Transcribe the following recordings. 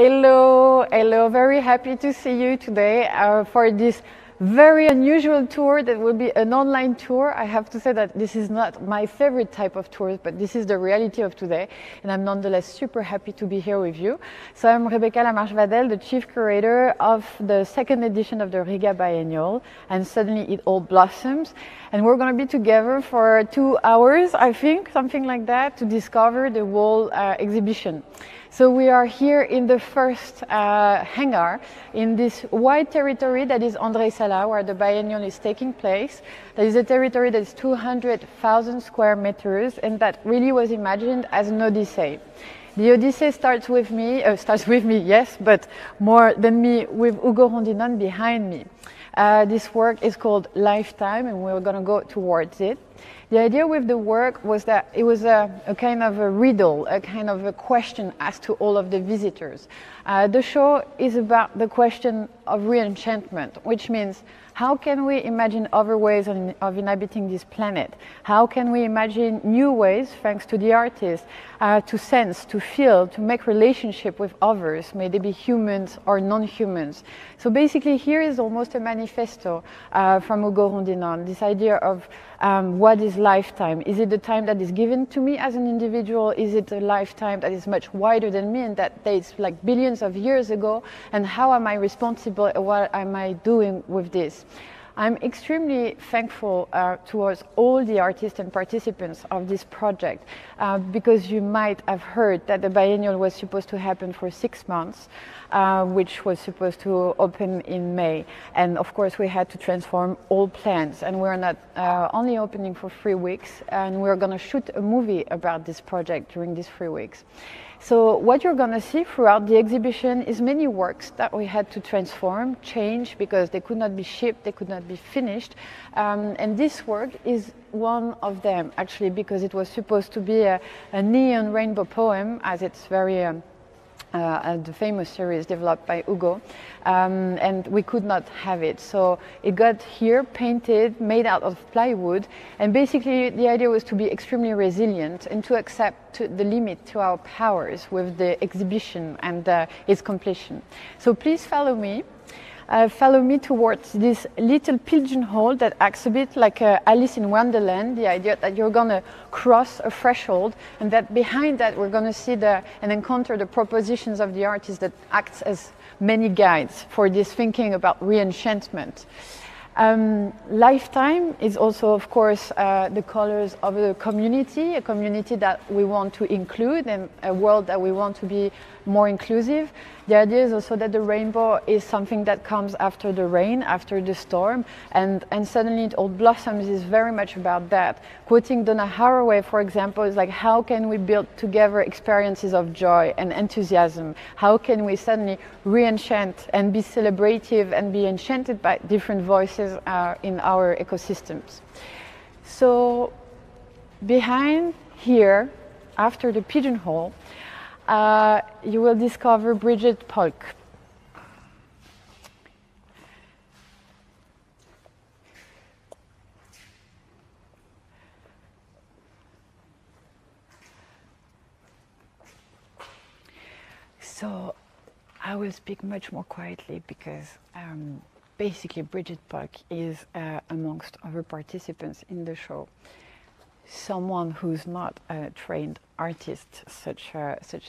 Hello, hello, very happy to see you today for this very unusual tour that will be an online tour. I have to say that this is not my favorite type of tour, but this is the reality of today, and I'm nonetheless super happy to be here with you. So I'm Rebecca Lamarche-Vadel, the chief curator of the second edition of the Riga Biennial, and suddenly it all blossoms. And we're going to be together for 2 hours, I think, something like that, to discover the whole exhibition. So we are here in the first hangar, in this wide territory that is Andrejsala, where the biennial is taking place. That is a territory that is 200,000 square meters, and that really was imagined as an odyssey. The odyssey starts with me, yes, but more than me, with Hugo Rondinone behind me. This work is called Lifetime, and we're going to go towards it. The idea with the work was that it was a kind of a riddle, a kind of a question asked to all of the visitors. The show is about the question of re-enchantment, which means how can we imagine other ways of inhabiting this planet? How can we imagine new ways, thanks to the artist, to sense, to feel, to make relationship with others, may they be humans or non-humans? So basically here is almost a manifesto from Hugo Rondinone, this idea of what is lifetime? Is it the time that is given to me as an individual? Is it a lifetime that is much wider than me and that dates like billions of years ago? And how am I responsible? What am I doing with this? I'm extremely thankful towards all the artists and participants of this project because you might have heard that the biennial was supposed to happen for 6 months, which was supposed to open in May. And of course, we had to transform all plans, and we're not only opening for 3 weeks, and we're going to shoot a movie about this project during these 3 weeks. So what you're going to see throughout the exhibition is many works that we had to transform, change, because they could not be shipped, they could not be finished. And this work is one of them, actually, because it was supposed to be a neon rainbow poem, as it's very the famous series developed by Hugo, and we could not have it. So it got here painted, made out of plywood, and basically the idea was to be extremely resilient and to accept the limit to our powers with the exhibition and its completion. So please follow me towards this little pigeonhole that acts a bit like Alice in Wonderland, the idea that you're going to cross a threshold and that behind that we're going to see and encounter the propositions of the artist that acts as many guides for this thinking about re-enchantment. Lifetime is also, of course, the colors of a community that we want to include and a world that we want to be more inclusive. The idea is also that the rainbow is something that comes after the rain, after the storm, and suddenly it all blossoms is very much about that. Quoting Donna Haraway, for example, is like, how can we build together experiences of joy and enthusiasm? How can we suddenly re-enchant and be celebrative and be enchanted by different voices in our ecosystems? So behind here, after the pigeonhole, you will discover Bridget Polk. So I will speak much more quietly because basically, Bridget Polk is, amongst other participants in the show, someone who's not a trained artist, such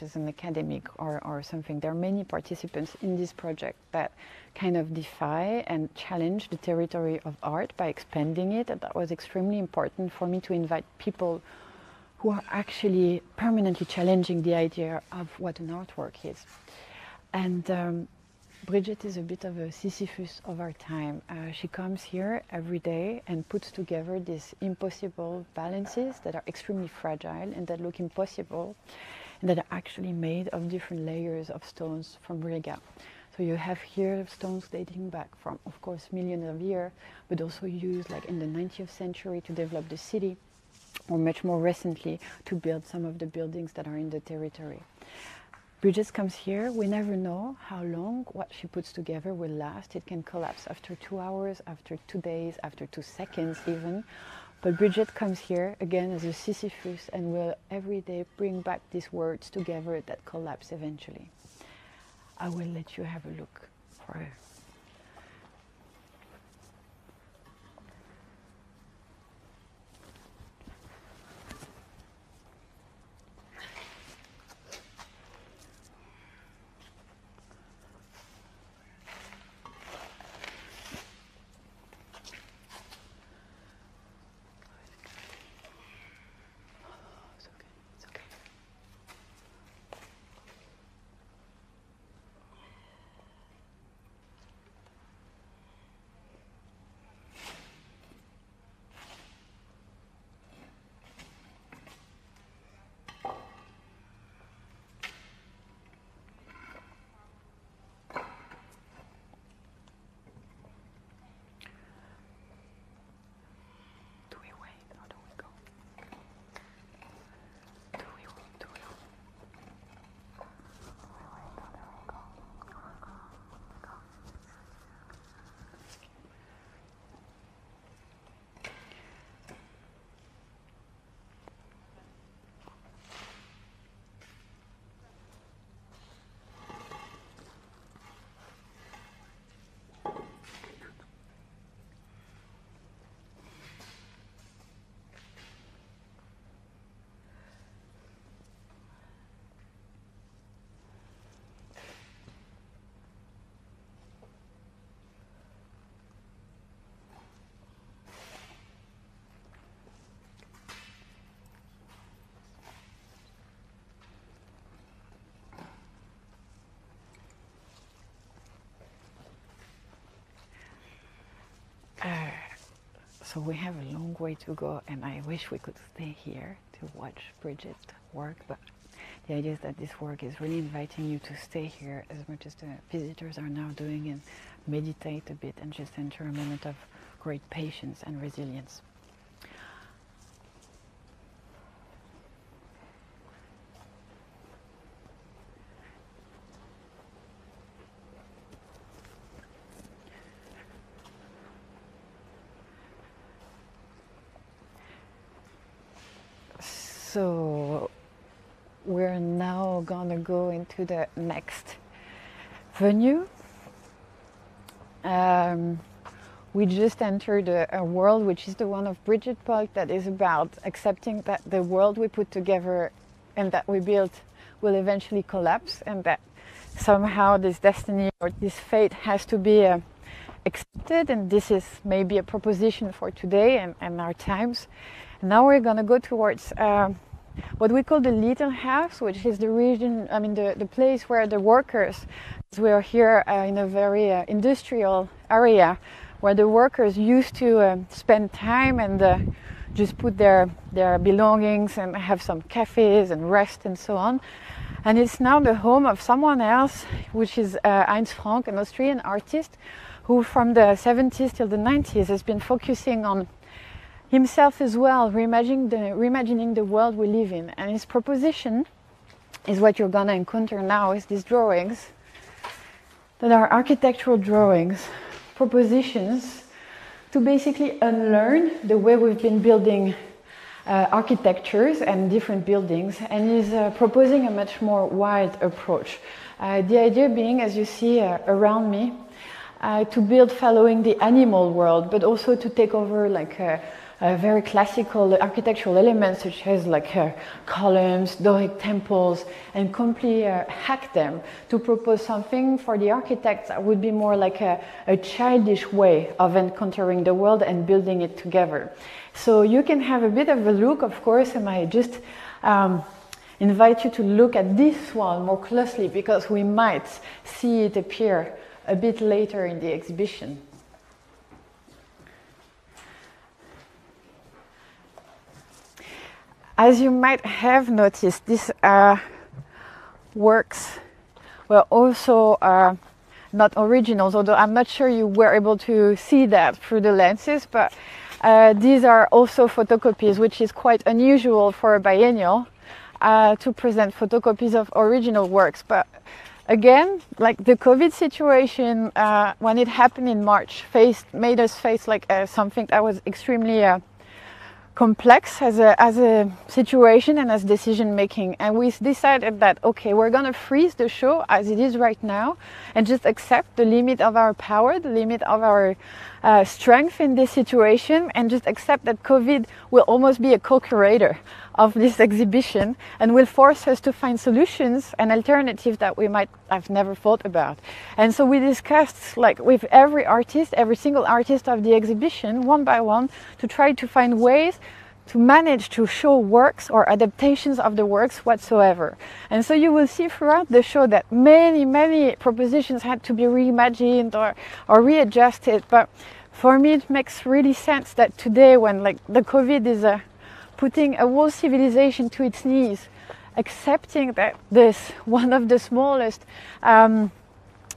as an academic or something. There are many participants in this project that kind of defy and challenge the territory of art by expanding it, and that was extremely important for me to invite people who are actually permanently challenging the idea of what an artwork is. And Bridget is a bit of a Sisyphus of our time. She comes here every day and puts together these impossible balances that are extremely fragile and that look impossible and that are actually made of different layers of stones from Riga. So you have here stones dating back from, of course, millions of years, but also used like in the 19th century to develop the city, or much more recently to build some of the buildings that are in the territory. Bridget comes here, we never know how long what she puts together will last. It can collapse after 2 hours, after 2 days, after 2 seconds even. But Bridget comes here again as a Sisyphus and will every day bring back these words together that collapse eventually. I will let you have a look for her. So we have a long way to go, and I wish we could stay here to watch Bridget's work, but the idea is that this work is really inviting you to stay here as much as the visitors are now doing and meditate a bit and just enter a moment of great patience and resilience. So we're now gonna go into the next venue. We just entered a world which is the one of Bridget Polk, that is about accepting that the world we put together and that we built will eventually collapse, and that somehow this destiny or this fate has to be accepted, and this is maybe a proposition for today and our times. Now we're going to go towards what we call the Little House, which is the region, I mean the place where the workers, we are here in a very industrial area, where the workers used to spend time and just put their belongings and have some cafes and rest and so on. And it's now the home of someone else, which is Heinz Frank, an Austrian artist who from the 70s till the 90s has been focusing on himself as well, reimagining the world we live in. And his proposition is what you're gonna encounter now, is these drawings that are architectural drawings, propositions to basically unlearn the way we've been building architectures and different buildings, and is proposing a much more wide approach. The idea being, as you see around me, to build following the animal world, but also to take over like very classical architectural elements such as like columns, Doric temples, and completely hack them to propose something for the architects that would be more like a childish way of encountering the world and building it together. So you can have a bit of a look, of course, and I just invite you to look at this one more closely, because we might see it appear a bit later in the exhibition. As you might have noticed, these works were also not originals, although I'm not sure you were able to see that through the lenses, but these are also photocopies, which is quite unusual for a biennial to present photocopies of original works. But again, like the COVID situation, when it happened in March, made us face like something that was extremely complex as a situation and as decision making, and we decided that okay, we're gonna freeze the show as it is right now and just accept the limit of our power, the limit of our strength in this situation, and just accept that COVID will almost be a co-curator of this exhibition and will force us to find solutions and alternatives that we might have never thought about. And so we discussed, like, with every artist, every single artist of the exhibition, one by one, to try to find ways to manage to show works or adaptations of the works whatsoever. And so you will see throughout the show that many, many propositions had to be reimagined or readjusted. But for me, it makes really sense that today, when like the COVID is putting a whole civilization to its knees, accepting that this one of the smallest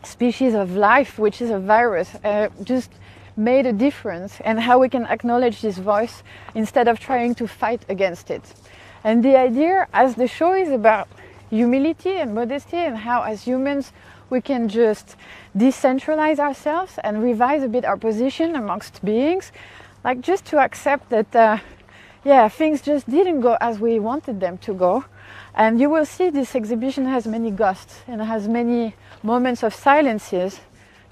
species of life, which is a virus, just made a difference, and how we can acknowledge this voice instead of trying to fight against it. And the idea, as the show is about humility and modesty, and how as humans we can just decentralize ourselves and revise a bit our position amongst beings, like just to accept that yeah, things just didn't go as we wanted them to go. And you will see this exhibition has many ghosts and has many moments of silences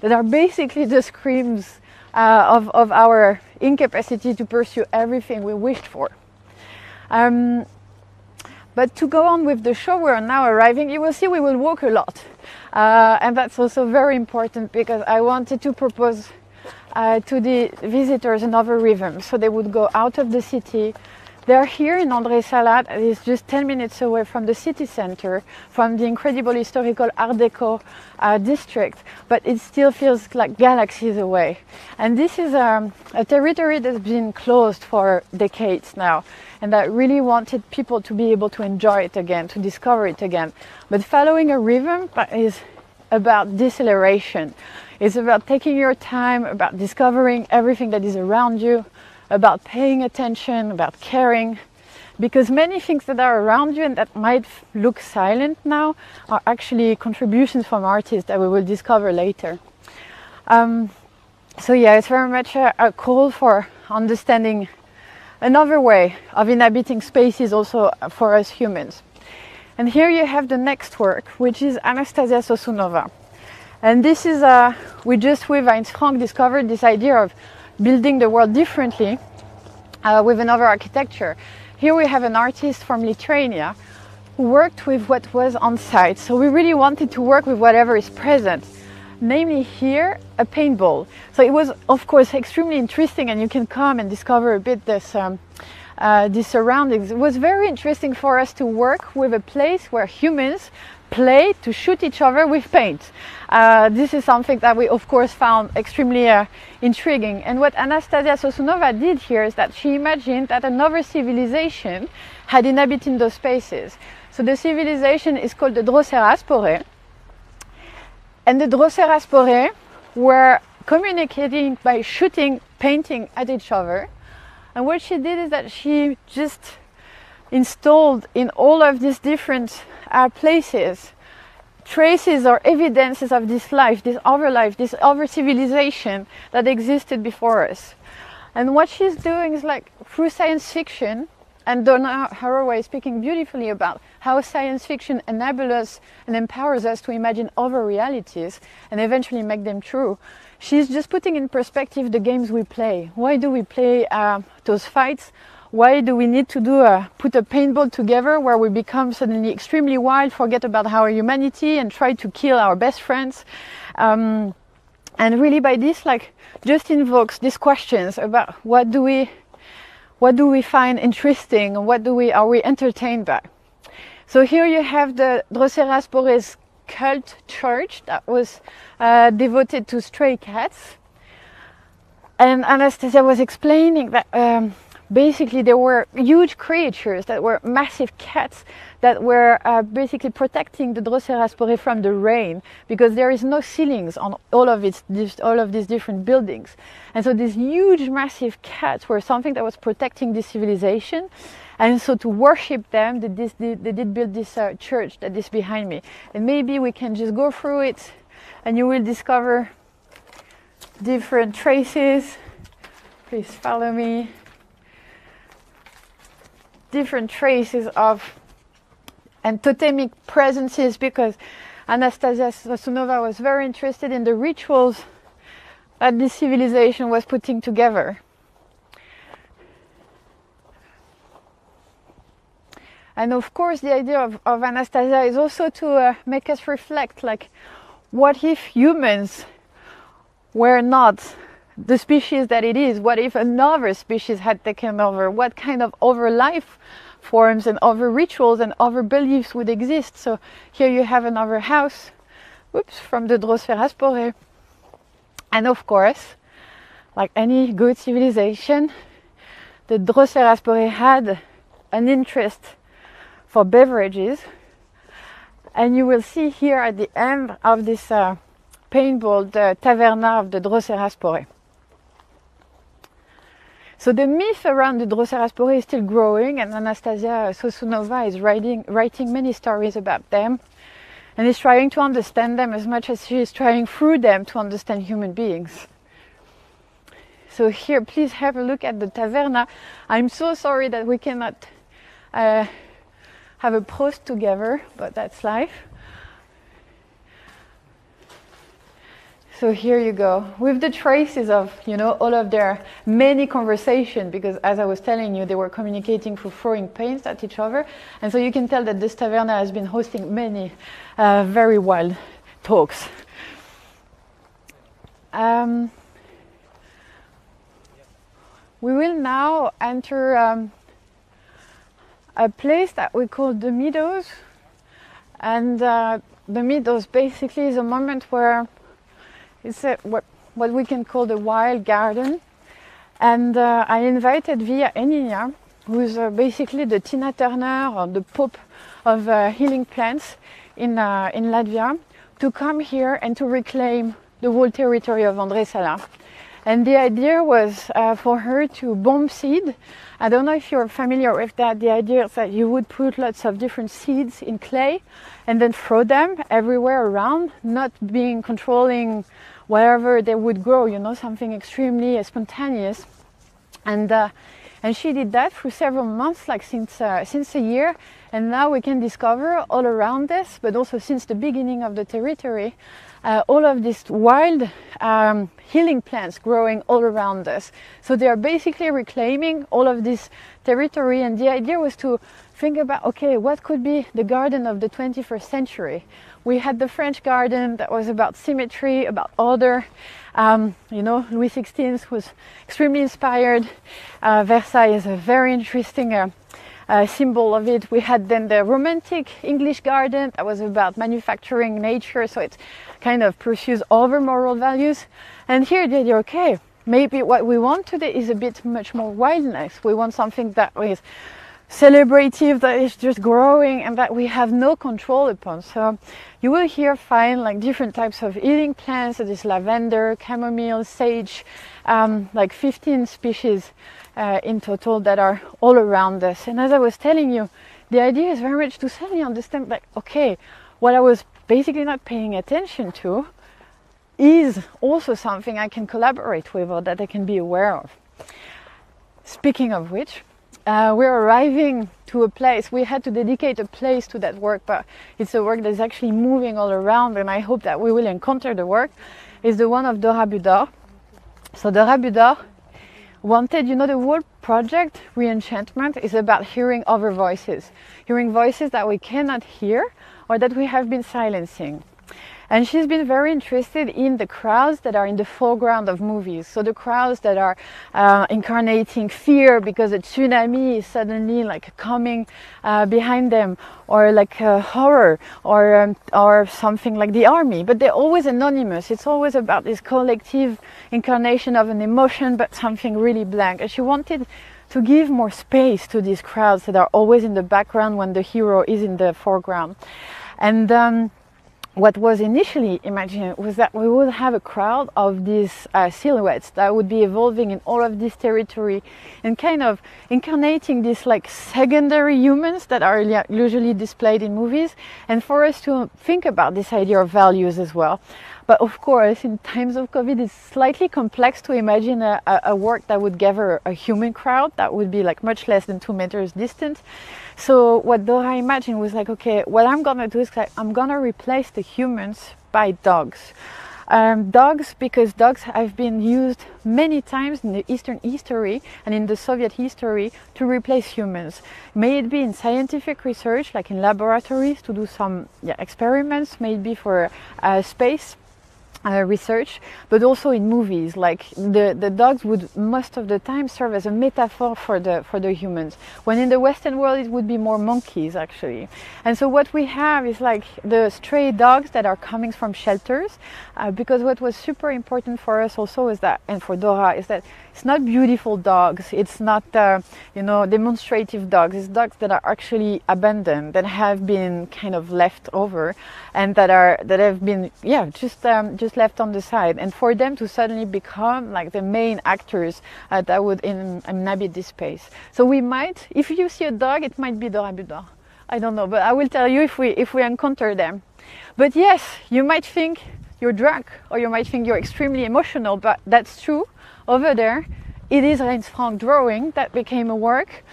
that are basically the screams of our incapacity to pursue everything we wished for. But to go on with the show, we are now arriving. You will see we will walk a lot, and that's also very important, because I wanted to propose to the visitors another rhythm, so they would go out of the city. They're here in Andrejsala, that is just 10 minutes away from the city center, from the incredible historical Art Deco district, but it still feels like galaxies away. And this is a territory that's been closed for decades now, and I really wanted people to be able to enjoy it again, to discover it again. But following a rhythm is about deceleration. It's about taking your time, about discovering everything that is around you, about paying attention, about caring, because many things that are around you and that might look silent now are actually contributions from artists that we will discover later. So yeah, it's very much a call for understanding another way of inhabiting spaces also for us humans. And here you have the next work, which is Anastasia Sosunova. And this is, we just with Heinz Frank discovered this idea of building the world differently with another architecture. Here we have an artist from Lithuania who worked with what was on site. So we really wanted to work with whatever is present, namely here, a paintball. So it was, of course, extremely interesting, and you can come and discover a bit this, the surroundings. It was very interesting for us to work with a place where humans play to shoot each other with paint. This is something that we of course found extremely intriguing. And what Anastasia Sosunova did here is that she imagined that another civilization had inhabited those spaces. So the civilization is called the Droseraspore. And the Droseraspore were communicating by shooting, painting at each other. And what she did is that she just installed in all of these different places traces or evidences of this life, this other civilization that existed before us. And what she's doing is like through science fiction, and Donna Haraway is speaking beautifully about how science fiction enables us and empowers us to imagine other realities and eventually make them true. She's just putting in perspective the games we play. Why do we play those fights? Why do we need to put a paintball together where we become suddenly extremely wild, forget about our humanity and try to kill our best friends? And really by this, like, just invokes these questions about what do we find interesting and are we entertained by? So here you have the Droseraspore's cult church that was devoted to stray cats. And Anastasia was explaining that basically, there were huge creatures that were massive cats that were basically protecting the Droseraspore from the rain, because there is no ceilings on all of these different buildings. And so these huge, massive cats were something that was protecting this civilization. And so to worship them, they did build this church that is behind me. And maybe we can just go through it and you will discover different traces. Please follow me. different traces of and totemic presences, because Anastasia Sosunova was very interested in the rituals that this civilization was putting together. And of course, the idea of Anastasia is also to make us reflect, like, what if humans were not the species that it is? What if another species had taken over? What kind of other life forms and other rituals and other beliefs would exist? So here you have another house, oops, from the Droseraspore. And of course, like any good civilization, the Droseraspore had an interest for beverages, and you will see here at the end of this paintball the taverna of the Droseraspore. So the myth around the Droseraspore is still growing, and Anastasia Sosunova is writing many stories about them, and is trying to understand them as much as she is trying through them to understand human beings. So here, please have a look at the taverna. I'm so sorry that we cannot have a pause together, but that's life. So here you go, with the traces of, you know, all of their many conversations, because as I was telling you, they were communicating through throwing paints at each other. And so you can tell that this taverna has been hosting many very wild talks. We will now enter a place that we call the Meadows, and the Meadows basically is a moment where it's what we can call the wild garden, and I invited Via Enina, who's basically the Tina Turner or the Pope of healing plants in Latvia, to come here and to reclaim the whole territory of Andrejsala. And the idea was for her to bomb seed. I don't know if you're familiar with that. The idea is that you would put lots of different seeds in clay and then throw them everywhere around, not being controlling wherever they would grow, you know, something extremely spontaneous. And she did that for several months, like since a year. And now we can discover all around us, but also since the beginning of the territory, all of these wild healing plants growing all around us. So they are basically reclaiming all of this territory. And the idea was to think about, okay, what could be the garden of the 21st century? We had the French garden that was about symmetry, about order. You know, Louis XVI was extremely inspired. Versailles is a very interesting symbol of it. We had then the romantic English garden that was about manufacturing nature, so it kind of pursues other moral values. And here the idea, okay, maybe what we want today is a bit much more wildness. We want something that is celebrative, that is just growing and that we have no control upon. So you will here find like different types of healing plants. So there's lavender, chamomile, sage, like 15 species in total that are all around us. And as I was telling you, the idea is very much to suddenly understand, like, okay, what I was basically not paying attention to is also something I can collaborate with or that I can be aware of. Speaking of which, we're arriving to a place. We had to dedicate a place to that work, but it's a work that's actually moving all around, and I hope that we will encounter the work. It's the one of Dora Budor. So Dora Budor wanted, you know, the whole project, Re-enchantment, is about hearing other voices. Hearing voices that we cannot hear or that we have been silencing. And she's been very interested in the crowds that are in the foreground of movies. So the crowds that are incarnating fear because a tsunami is suddenly like coming behind them, or like horror, or something like the army. But they're always anonymous. It's always about this collective incarnation of an emotion, but something really blank. And she wanted to give more space to these crowds that are always in the background when the hero is in the foreground. And what was initially imagined was that we would have a crowd of these silhouettes that would be evolving in all of this territory and kind of incarnating these like secondary humans that are usually displayed in movies, and for us to think about this idea of values as well. But of course, in times of COVID, it's slightly complex to imagine a work that would gather a human crowd that would be like much less than 2 meters distant. So what Dora imagined was like, okay, what I'm gonna do is like, I'm gonna replace the humans by dogs. Because dogs have been used many times in the Eastern history and in the Soviet history to replace humans. May it be in scientific research, like in laboratories to do some experiments, may it be for space research, but also in movies, like the dogs would most of the time serve as a metaphor for the humans, when in the Western world it would be more monkeys actually. And so what we have is like the stray dogs that are coming from shelters, because what was super important for us also is that, and for Dora, is that it's not beautiful dogs, it's not demonstrative dogs, it's dogs that are actually abandoned, that have been kind of left over, and that have been just left on the side, and for them to suddenly become like the main actors that would inhabit this space. So we might, if you see a dog, it might be Dora Budor. I don't know, but I will tell you if we encounter them. But yes, you might think you're drunk, or you might think you're extremely emotional, but that's true. Over there, it is Heinz Frank drawing that became a work.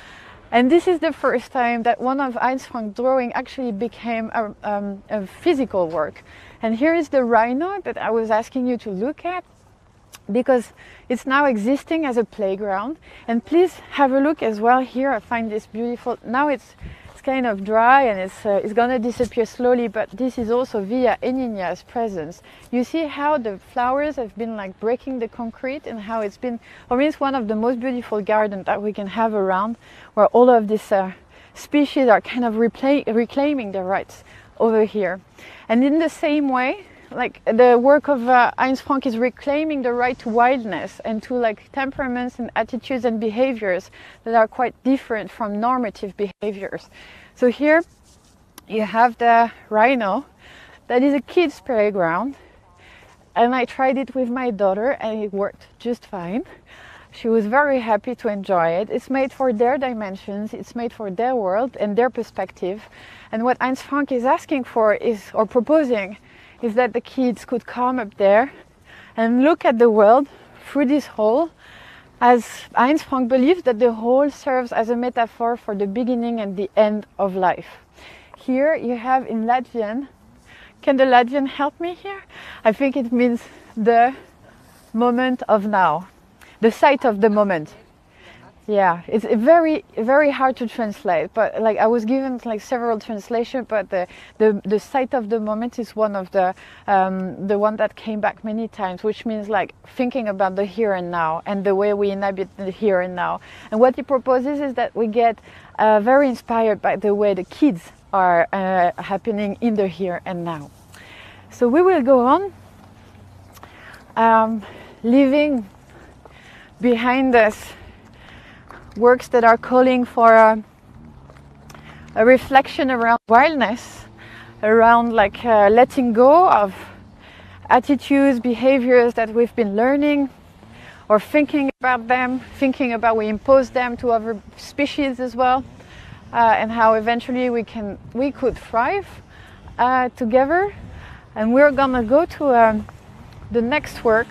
And this is the first time that one of Heinz Frank drawing actually became a physical work. And here is the rhino that I was asking you to look at, because it's now existing as a playground. And please have a look as well here. I find this beautiful. Now it's kind of dry, and it's gonna disappear slowly, but this is also via Eninja's presence. You see how the flowers have been like breaking the concrete, and how it's been, for me, it's one of the most beautiful gardens that we can have around, where all of these species are kind of reclaiming their rights over here. And in the same way, like the work of Heinz Frank is reclaiming the right to wildness and to like temperaments and attitudes and behaviors that are quite different from normative behaviors. So here you have the rhino that is a kid's playground, and I tried it with my daughter and it worked just fine. She was very happy to enjoy it. It's made for their dimensions, it's made for their world and their perspective. And what Heinz Frank is asking for is, or proposing, is that the kids could come up there and look at the world through this hole, as Heinz Frank believes that the hole serves as a metaphor for the beginning and the end of life. Here you have in Latvian, can the Latvian help me here? I think it means the moment of now. The sight of the moment. Yeah, it's very, very hard to translate, but like I was given like several translations, but the sight of the moment is one of the one that came back many times, which means like thinking about the here and now and the way we inhabit the here and now. And what he proposes is that we get very inspired by the way the kids are happening in the here and now. So we will go on, leaving behind us works that are calling for a reflection around wildness, around like letting go of attitudes, behaviors that we've been learning or thinking about them, thinking about we impose them to other species as well, and how eventually we could thrive together. And we're gonna go to the next work,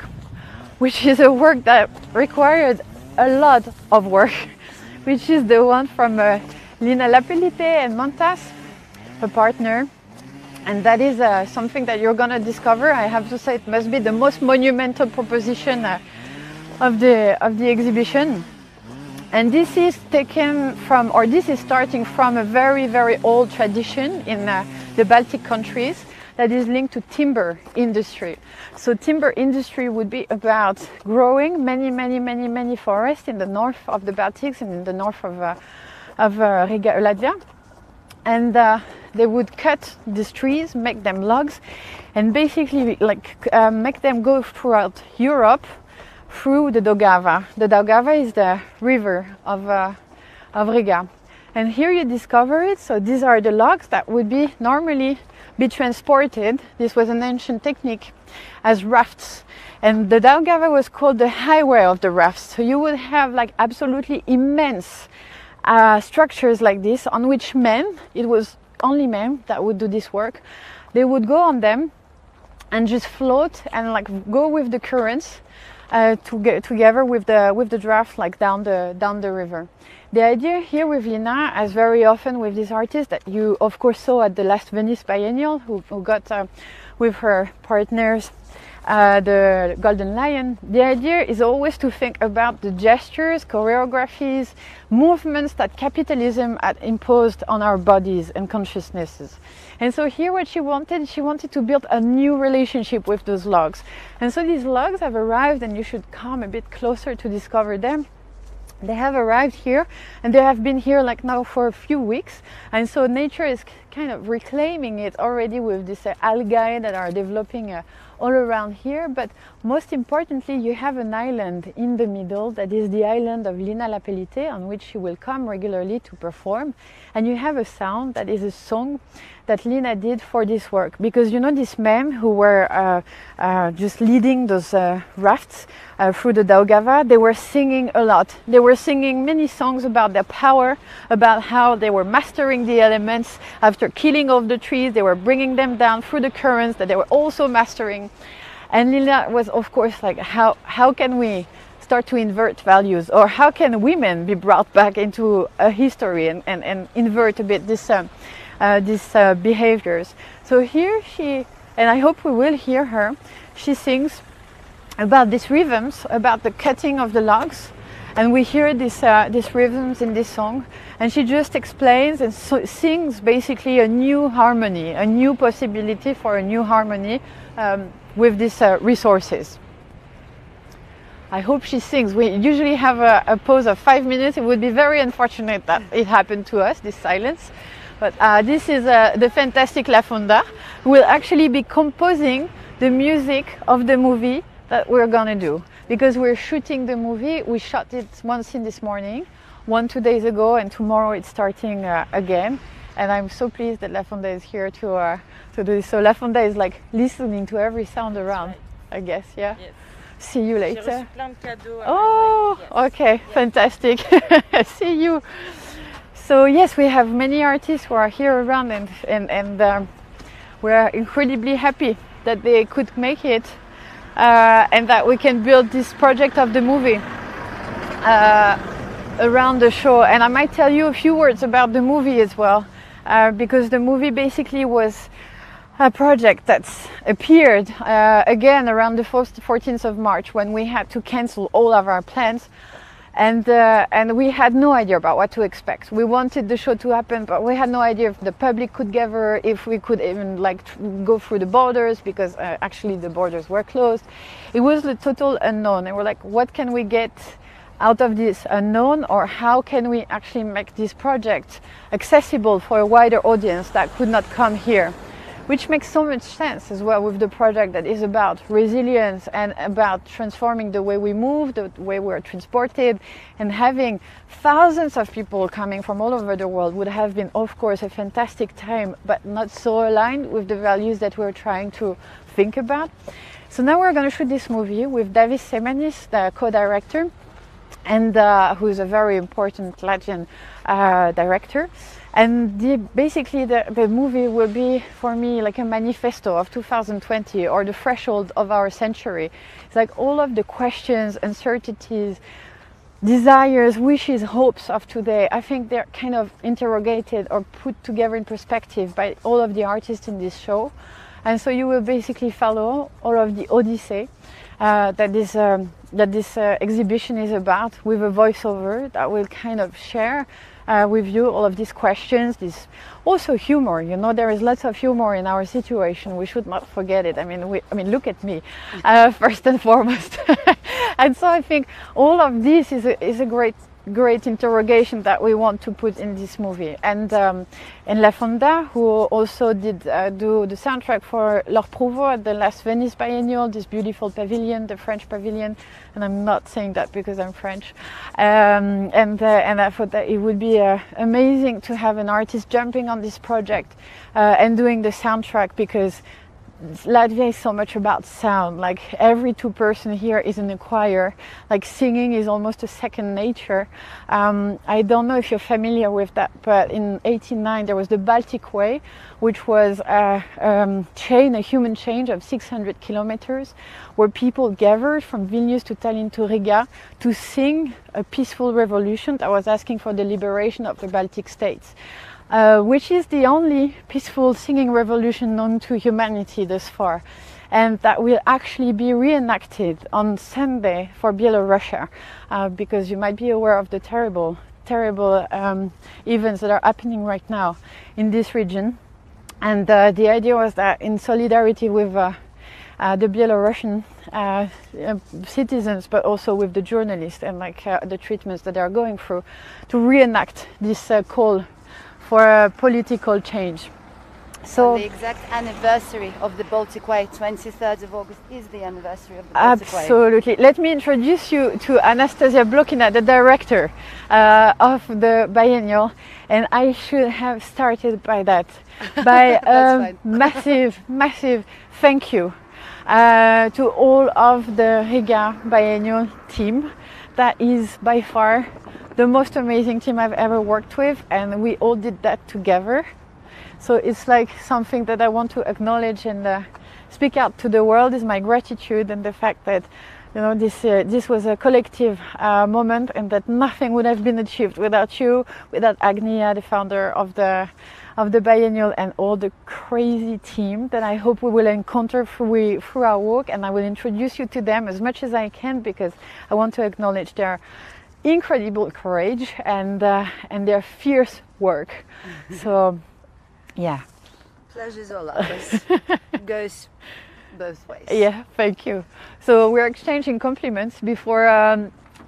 which is a work that required a lot of work, which is the one from Lina Lapelytė and Montas, her partner. And that is something that you're gonna discover. I have to say, it must be the most monumental proposition of the exhibition. And this is taken from, or this is starting from a very, very old tradition in the Baltic countries, that is linked to timber industry. So timber industry would be about growing many forests in the north of the Baltics and in the north of Riga, Latvia. And they would cut these trees, make them logs, and basically like make them go throughout Europe through the Daugava. The Daugava is the river of Riga. And here you discover it. So these are the logs that would be normally be transported. This was an ancient technique as rafts, and the Daugava was called the highway of the rafts. So you would have like absolutely immense structures like this, on which men, it was only men that would do this work, they would go on them and just float and like go with the current to get together with the draft, like down the river. The idea here with Lina, as very often with this artist that you of course saw at the last Venice Biennial, who got with her partners the Golden Lion, the idea is always to think about the gestures, choreographies, movements that capitalism had imposed on our bodies and consciousnesses. And so here what she wanted to build a new relationship with those logs. And so these logs have arrived, and you should come a bit closer to discover them. They have arrived here, and they have been here like now for a few weeks, and so nature is kind of reclaiming it already with this algae that are developing all around here. But most importantly, you have an island in the middle that is the island of Lina Lapelytė, on which she will come regularly to perform, and you have a sound that is a song that Lina did for this work, because you know these men who were just leading those rafts through the Daugava, they were singing a lot. They were singing many songs about their power, about how they were mastering the elements after killing off the trees. They were bringing them down through the currents that they were also mastering. And Lina was of course like, how can we start to invert values, or how can women be brought back into a history and invert a bit this these behaviors. So here she, and I hope we will hear her, she sings about these rhythms, about the cutting of the logs, and we hear these rhythms in this song, and she just explains and sings basically a new harmony, a new possibility for a new harmony with these resources. I hope she sings. We usually have a pause of 5 minutes. It would be very unfortunate that it happened to us, this silence. But this is the fantastic Lafawndah, who will actually be composing the music of the movie that we're gonna do. Because we're shooting the movie, we shot it once in this morning, one 2 days ago, and tomorrow it's starting again. And I'm so pleased that Lafawndah is here to do this. So Lafawndah is like listening to every sound around, right. I guess, yeah? Yes. See you later. Oh, yes. Okay, yes. Fantastic. See you. So yes, we have many artists who are here around, and we're incredibly happy that they could make it and that we can build this project of the movie around the show. And I might tell you a few words about the movie as well, because the movie basically was a project that's appeared again around the 14th of March, when we had to cancel all of our plans. And we had no idea about what to expect. We wanted the show to happen, but we had no idea if the public could gather, if we could even like go through the borders, because actually the borders were closed. It was the total unknown, and we're like, what can we get out of this unknown, or how can we actually make this project accessible for a wider audience that could not come here? Which makes so much sense as well with the project that is about resilience and about transforming the way we move, the way we're transported, and having thousands of people coming from all over the world would have been, of course, a fantastic time, but not so aligned with the values that we're trying to think about. So now we're going to shoot this movie with Valdis Sems, the co-director, and who is a very important Latvian director. And basically the movie will be for me like a manifesto of 2020, or the threshold of our century. It's like all of the questions, uncertainties, desires, wishes, hopes of today. I think they're kind of interrogated or put together in perspective by all of the artists in this show. And so you will basically follow all of the odyssey that this exhibition is about, with a voiceover that will kind of share with you all of these questions, this also humor. You know, there is lots of humor in our situation. We should not forget it. I mean, look at me, first and foremost. And so I think all of this is a great interrogation that we want to put in this movie. And Lafawndah, who also did do the soundtrack for Leur Prouveau at the last Venice Biennial, this beautiful pavilion, the French pavilion, and I'm not saying that because I'm French. And I thought that it would be amazing to have an artist jumping on this project and doing the soundtrack, because Latvia is so much about sound. Like every two person here is in a choir. Like singing is almost a second nature. I don't know if you're familiar with that, but in 1809 there was the Baltic Way, which was a human chain of 600 kilometers, where people gathered from Vilnius to Tallinn to Riga to sing a peaceful revolution that was asking for the liberation of the Baltic states. Which is the only peaceful singing revolution known to humanity thus far, and that will actually be reenacted on Sunday for Bielorussia, because you might be aware of the terrible events that are happening right now in this region. And the idea was that in solidarity with the Belarusian citizens, but also with the journalists and like the treatments that they are going through, to reenact this call for a political change. So and the exact anniversary of the Baltic Way, 23rd of August, is the anniversary of the Baltic Way. Absolutely. Let me introduce you to Anastasia Blokina, the director of the biennial, and I should have started by that, by a massive thank you to all of the Riga Biennial team. That is by far the most amazing team I've ever worked with, and we all did that together. So it's like something that I want to acknowledge and speak out to the world is my gratitude, and the fact that, you know, this was a collective moment, and that nothing would have been achieved without you, without Agnia, the founder of the biennial, and all the crazy team that I hope we will encounter through our walk. And I will introduce you to them as much as I can, because I want to acknowledge their incredible courage and their fierce work. So, yeah. Pleasure's all ours. Goes both ways. Yeah, thank you. So we're exchanging compliments before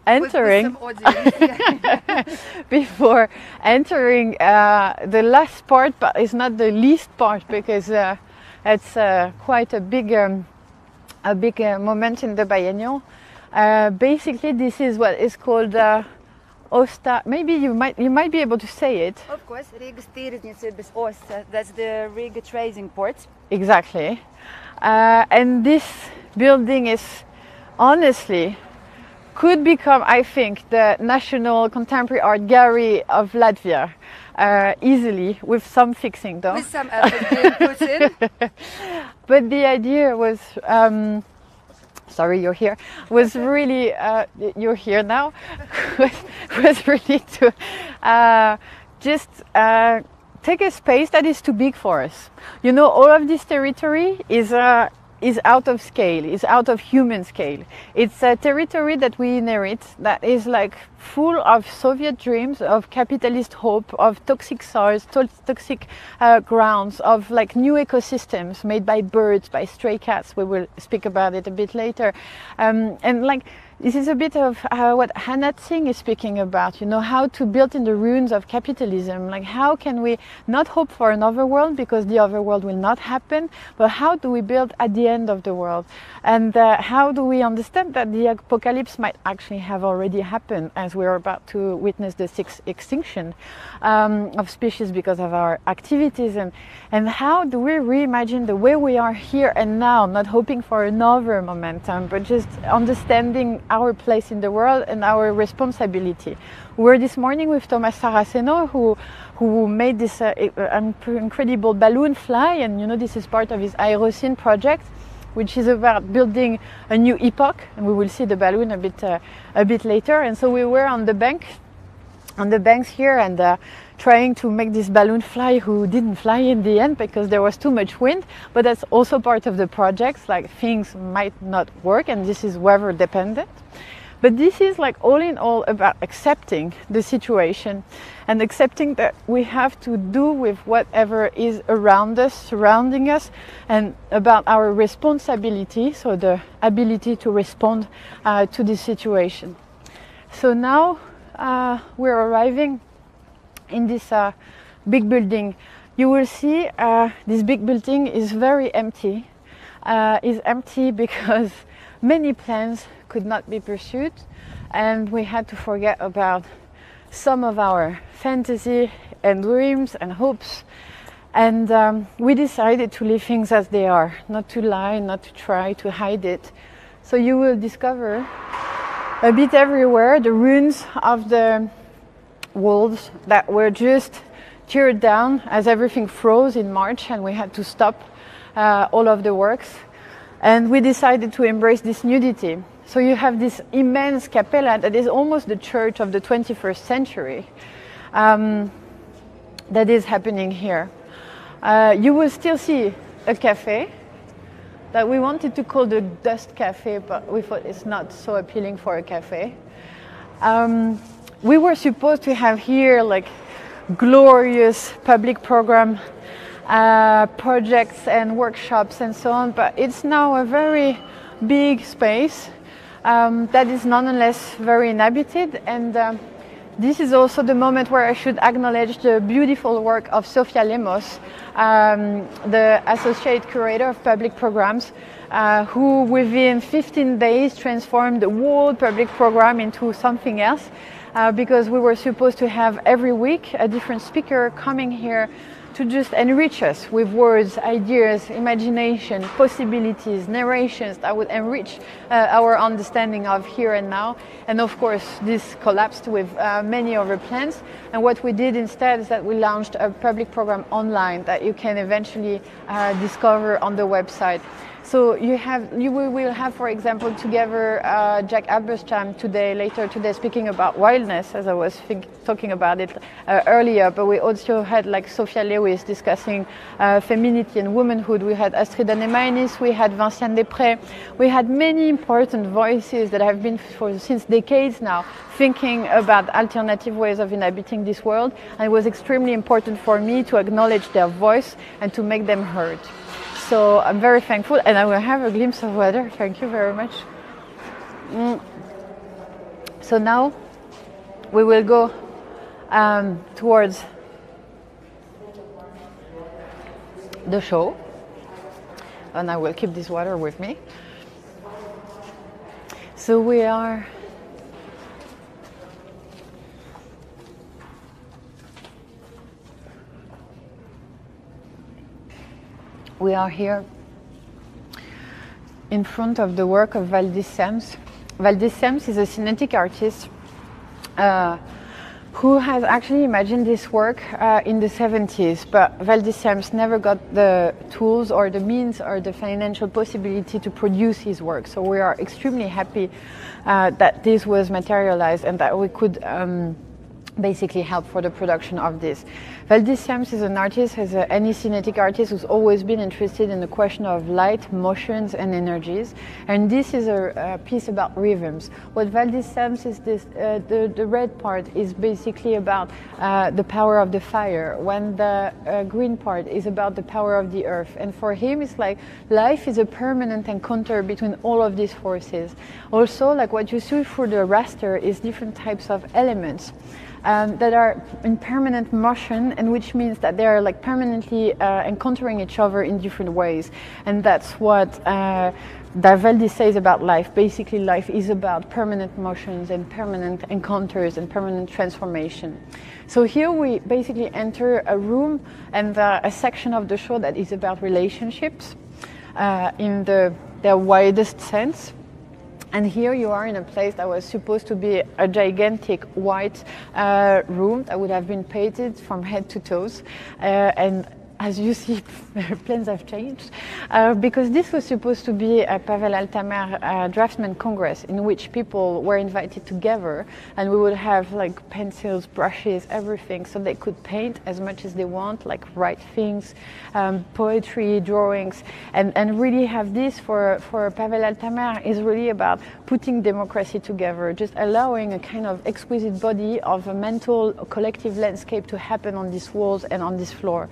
entering the last part, but it's not the least part, because it's quite a big moment in the biennial. Basically, this is what is called Osta. Maybe you might be able to say it. Of course, Riga Stirnice bez Osta. That's the Riga trading port. Exactly. And this building is honestly could become, I think, the National Contemporary Art Gallery of Latvia easily, with some fixing though. With some input in. But the idea was, sorry, you're here, was really, you're here now, was really to just take a space that is too big for us. You know, all of this territory is out of scale, is out of human scale. It's a territory that we inherit that is like full of Soviet dreams, of capitalist hope, of toxic soils, toxic grounds, of like new ecosystems made by birds, by stray cats. We will speak about it a bit later. And like, this is a bit of what Hanat Singh is speaking about, you know, how to build in the ruins of capitalism. Like, how can we not hope for another world, because the other world will not happen, but how do we build at the end of the world? And how do we understand that the apocalypse might actually have already happened, as we are about to witness the sixth extinction of species because of our activities? And how do we reimagine the way we are here and now, not hoping for another momentum, but just understanding our place in the world and our responsibility. We were this morning with Tomás Saraceno, who made this incredible balloon fly, and you know, this is part of his Aerocene project, which is about building a new epoch, and we will see the balloon a bit later. And so we were on the banks here, and trying to make this balloon fly, who didn't fly in the end because there was too much wind. But that's also part of the projects, like things might not work, and this is weather dependent. But this is like all in all about accepting the situation, and accepting that we have to do with whatever is around us, surrounding us, and about our responsibility, so the ability to respond to this situation. So now we're arriving in this big building. You will see this big building is very empty. Is empty because many plans could not be pursued, and we had to forget about some of our fantasy and dreams and hopes. And we decided to leave things as they are, not to lie, not to try to hide it. So you will discover a bit everywhere the ruins of the walls that were just teared down as everything froze in March and we had to stop all of the works. And we decided to embrace this nudity. So you have this immense capella that is almost the church of the 21st century that is happening here. You will still see a cafe that we wanted to call the Dust Cafe, but we thought it's not so appealing for a cafe. We were supposed to have here like glorious public program projects and workshops and so on, but it's now a very big space that is nonetheless very inhabited. And this is also the moment where I should acknowledge the beautiful work of Sofia Lemos, the Associate Curator of Public Programs, who within 15 days transformed the whole public program into something else, because we were supposed to have every week a different speaker coming here to just enrich us with words, ideas, imagination, possibilities, narrations that would enrich our understanding of here and now. And of course, this collapsed with many other plans. And what we did instead is that we launched a public program online that you can eventually discover on the website. So we will have, for example, together Jack Halberstam later today, speaking about wildness, as I was talking about it earlier. But we also had like Sophia Lewis discussing femininity and womanhood. We had Astrid Annemainis, we had Vinciane Desprez. We had many important voices that have been since decades now thinking about alternative ways of inhabiting this world. And it was extremely important for me to acknowledge their voice and to make them heard. So I'm very thankful, and I will have a glimpse of weather. Thank you very much. So now we will go towards the show, and I will keep this water with me. So we are here in front of the work of Valdis Sems. Valdis Sems is a Sinetic artist who has actually imagined this work in the 70s, but Valdis Sems never got the tools or the means or the financial possibility to produce his work. So we are extremely happy that this was materialized and that we could basically help for the production of this. Valdis Sems is an artist, any Sinetic artist, who's always been interested in the question of light, motions and energies. And this is a piece about rhythms. What Valdis Sems is this, the red part is basically about the power of the fire, when the green part is about the power of the earth. And for him it's like life is a permanent encounter between all of these forces. Also, like what you see through the raster is different types of elements that are in permanent motion, and which means that they are like permanently encountering each other in different ways. And that's what Valdis says about life. Basically, life is about permanent motions and permanent encounters and permanent transformation. So here we basically enter a room and a section of the show that is about relationships in their widest sense. And here you are in a place that was supposed to be a gigantic white room that would have been painted from head to toes. And as you see, plans have changed, because this was supposed to be a Paweł Althamer draftsman congress in which people were invited together, and we would have like pencils, brushes, everything, so they could paint as much as they want, like write things, poetry, drawings, and really have this for Paweł Althamer is really about putting democracy together, just allowing a kind of exquisite body of a mental collective landscape to happen on these walls and on this floor.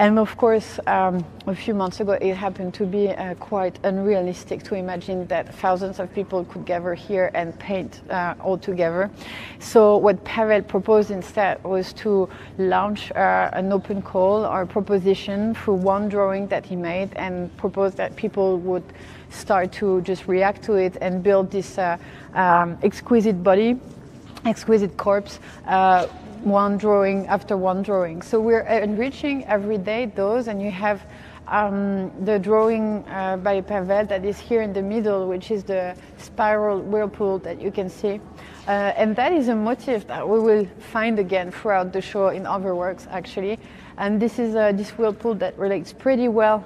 And of course, a few months ago, it happened to be quite unrealistic to imagine that thousands of people could gather here and paint all together. So what Paweł proposed instead was to launch an open call or proposition through one drawing that he made, and proposed that people would start to just react to it and build this exquisite body, exquisite corpse, one drawing after one drawing. So we're enriching every day those, and you have the drawing by Paweł that is here in the middle, which is the spiral whirlpool that you can see. And that is a motif that we will find again throughout the show in other works, actually. And this is this whirlpool that relates pretty well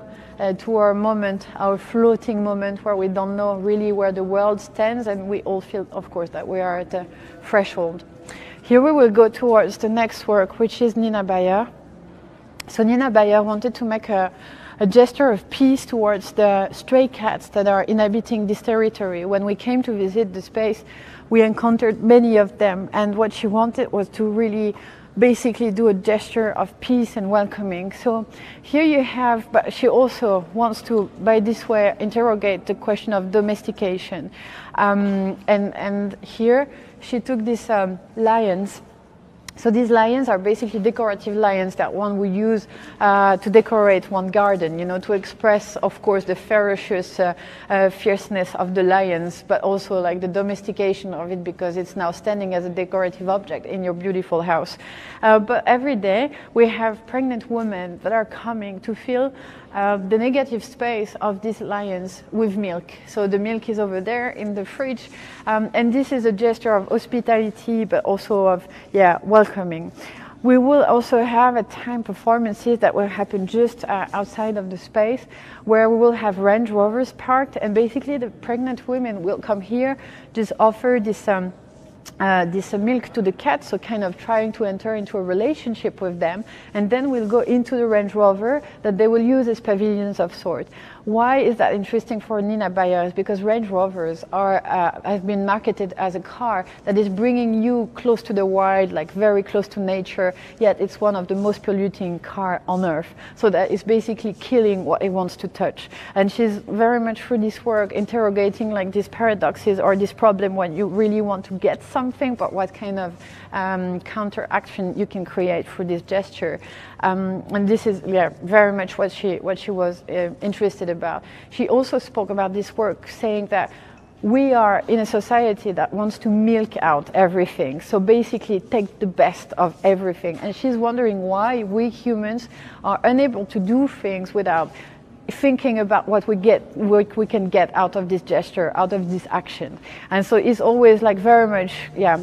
to our moment, our floating moment, where we don't know really where the world stands, and we all feel, of course, that we are at a threshold. Here we will go towards the next work, which is Nina Beier. So Nina Beier wanted to make a gesture of peace towards the stray cats that are inhabiting this territory. When we came to visit the space, we encountered many of them, and what she wanted was to really basically do a gesture of peace and welcoming. So here you have, but she also wants to, by this way, interrogate the question of domestication. And here she took these lions. So these lions are basically decorative lions that one would use to decorate one garden, you know, to express, of course, the ferocious fierceness of the lions, but also like the domestication of it, because it's now standing as a decorative object in your beautiful house. But every day we have pregnant women that are coming to feel the negative space of these lions with milk. So the milk is over there in the fridge, and this is a gesture of hospitality, but also of, yeah, welcoming. We will also have at time performances that will happen just outside of the space, where we will have Range Rovers parked, and basically the pregnant women will come here, just offer this milk to the cat, so kind of trying to enter into a relationship with them, and then we'll go into the Range Rover that they will use as pavilions of sorts. Why is that interesting for Nina Beier? Because Range Rovers are, have been marketed as a car that is bringing you close to the wild, like very close to nature, yet it's one of the most polluting car on earth. So that is basically killing what it wants to touch. And she's very much through this work interrogating like these paradoxes or this problem when you really want to get something, but what kind of counteraction you can create through this gesture. And this is, yeah, very much what she was interested about. She also spoke about this work, saying that we are in a society that wants to milk out everything, so basically take the best of everything. And she's wondering why we humans are unable to do things without thinking about what we get, what we can get out of this gesture, out of this action. And so it's always like very much, yeah,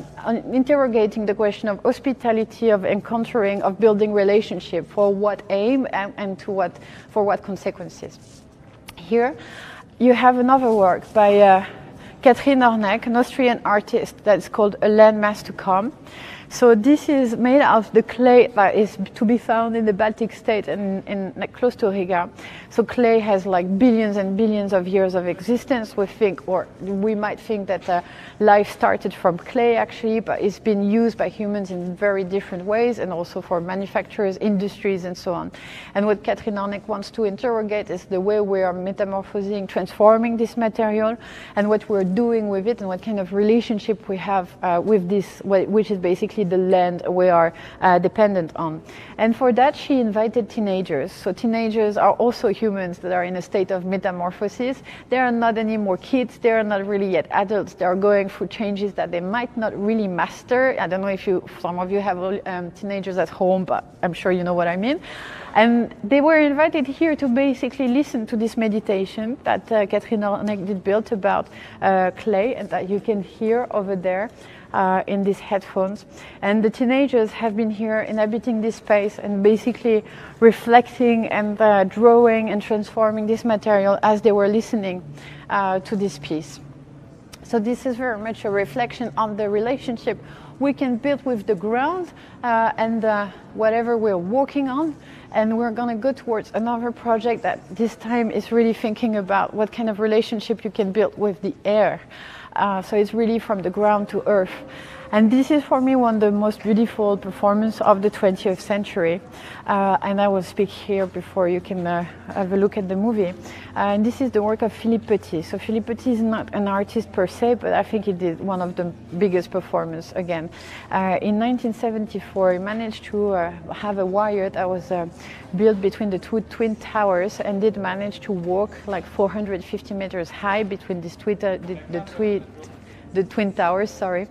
interrogating the question of hospitality, of encountering, of building relationship, for what aim and to what, for what consequences. Here you have another work by Catherine Ornek, an Austrian artist, that's called A Landmass to Come. So this is made out of the clay that is to be found in the Baltic state and in close to Riga. So clay has like billions and billions of years of existence. We think, or we might think, that life started from clay actually, but it's been used by humans in very different ways, and also for manufacturers, industries, and so on. And what Catherine Ornek wants to interrogate is the way we are metamorphosing, transforming this material, and what we're doing with it, and what kind of relationship we have with this, which is basically the land we are dependent on. And for that she invited teenagers. So teenagers are also humans that are in a state of metamorphosis. They are not anymore kids, they are not really yet adults, they are going through changes that they might not really master. I don't know if you, some of you have teenagers at home, but I'm sure you know what I mean. And they were invited here to basically listen to this meditation that Catherine Ornek did build about clay, and that you can hear over there in these headphones. And the teenagers have been here inhabiting this space and basically reflecting and drawing and transforming this material as they were listening to this piece. So this is very much a reflection on the relationship we can build with the ground and whatever we're walking on. And we're going to go towards another project that this time is really thinking about what kind of relationship you can build with the air. So it's really from the ground to earth. And this is for me one of the most beautiful performances of the 20th century. And I will speak here before you can have a look at the movie. And this is the work of Philippe Petit. So Philippe Petit is not an artist per se, but I think he did one of the biggest performances again. In 1974, he managed to have a wire that was built between the two twin towers, and did manage to walk like 450 meters high between these the the Twin Towers, sorry,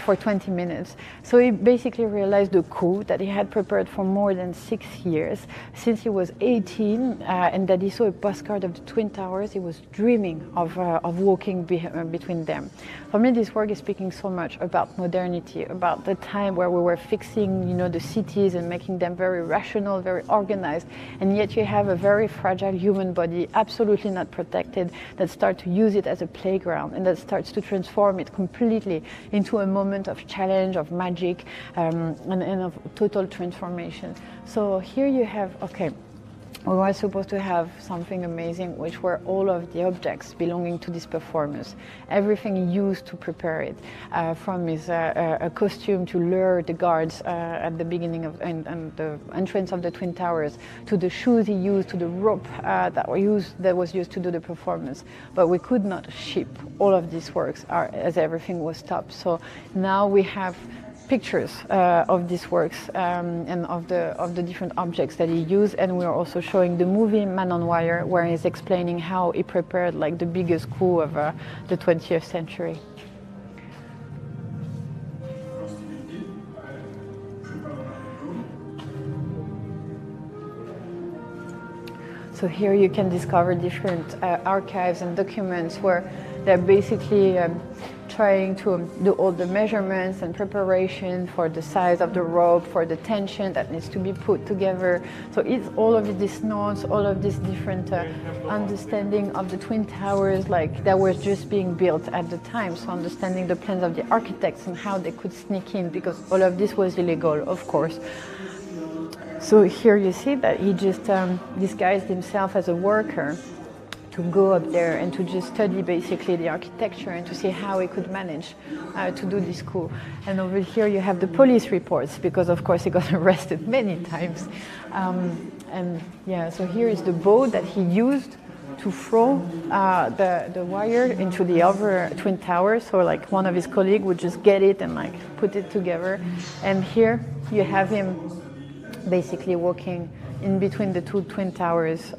for 20 minutes. So he basically realized the coup that he had prepared for more than 6 years, since he was 18, and that he saw a postcard of the Twin Towers. He was dreaming of walking between them. For me, this work is speaking so much about modernity, about the time where we were fixing, you know, the cities and making them very rational, very organized, and yet you have a very fragile human body, absolutely not protected, that starts to use it as a playground and that starts to transform it completely into a moment of challenge, of magic, and of total transformation. So here you have, okay, we were supposed to have something amazing, which were all of the objects belonging to this performance. Everything used to prepare it, from his a costume to lure the guards at the beginning of and the entrance of the Twin Towers, to the shoes he used, to the rope that was used to do the performance. But we could not ship all of these works, as everything was stopped. So now we have pictures of these works and of the different objects that he used, and we are also showing the movie Man on Wire, where he's explaining how he prepared like the biggest coup of the 20th century. So here you can discover different archives and documents where they're basically trying to do all the measurements and preparation for the size of the rope, for the tension that needs to be put together. So it's all of these notes, all of this different understanding of the Twin Towers, like that was just being built at the time. So understanding the plans of the architects and how they could sneak in, because all of this was illegal, of course. So here you see that he just disguised himself as a worker to go up there and to just study basically the architecture and to see how he could manage to do this coup. And over here you have the police reports, because of course he got arrested many times. And yeah, so here is the bow that he used to throw the wire into the other Twin Towers. So like one of his colleagues would just get it and like put it together. And here you have him basically walking in between the two Twin Towers,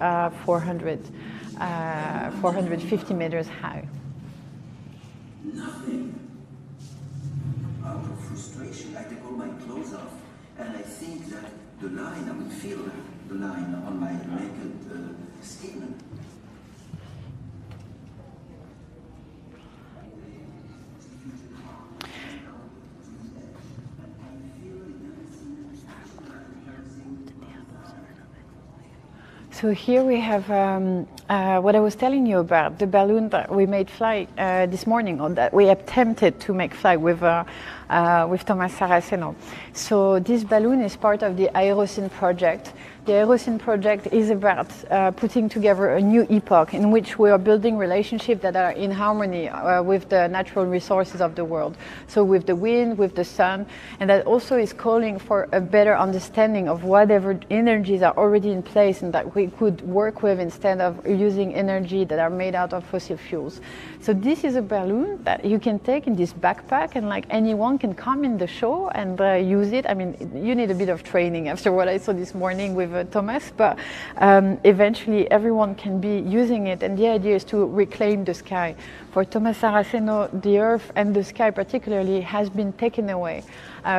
450 meters high. Nothing. Out of frustration, I take all my clothes off, and I think that the line, I will feel the line on my naked skin. So here we have what I was telling you about, the balloon that we made fly this morning, or that we attempted to make fly with Tomás Saraceno. So this balloon is part of the Aerocene project. The Aerocene project is about putting together a new epoch in which we are building relationships that are in harmony with the natural resources of the world. So with the wind, with the sun, and that also is calling for a better understanding of whatever energies are already in place and that we could work with instead of using energy that are made out of fossil fuels. So this is a balloon that you can take in this backpack, and like anyone can come in the show and use it. I mean, you need a bit of training after what I saw this morning with Thomas, but eventually everyone can be using it, and the idea is to reclaim the sky. For Tomás Saraceno, the earth and the sky particularly has been taken away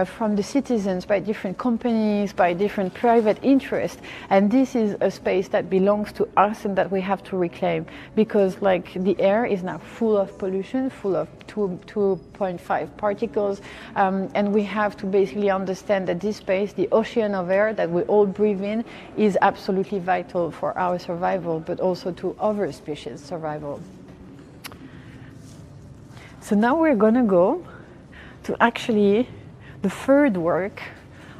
from the citizens by different companies, by different private interests, and this is a space that belongs to us and that we have to reclaim, because like the air is now full of pollution, full of 2.5 particles, and we have to basically understand that this space, the ocean of air that we all breathe in, is absolutely vital for our survival, but also to other species' survival. So now we're going to go to actually the third work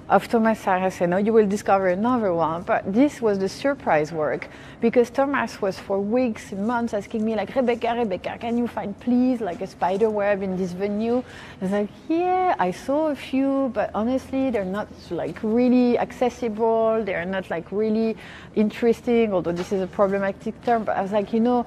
of Tomás Saraceno. You will discover another one, but this was the surprise work, because Thomas was for weeks and months asking me like, Rebecca, can you find please like a spider web in this venue? I was like, yeah, I saw a few, but honestly they're not like really accessible, they're not like really interesting, although this is a problematic term. But I was like, you know,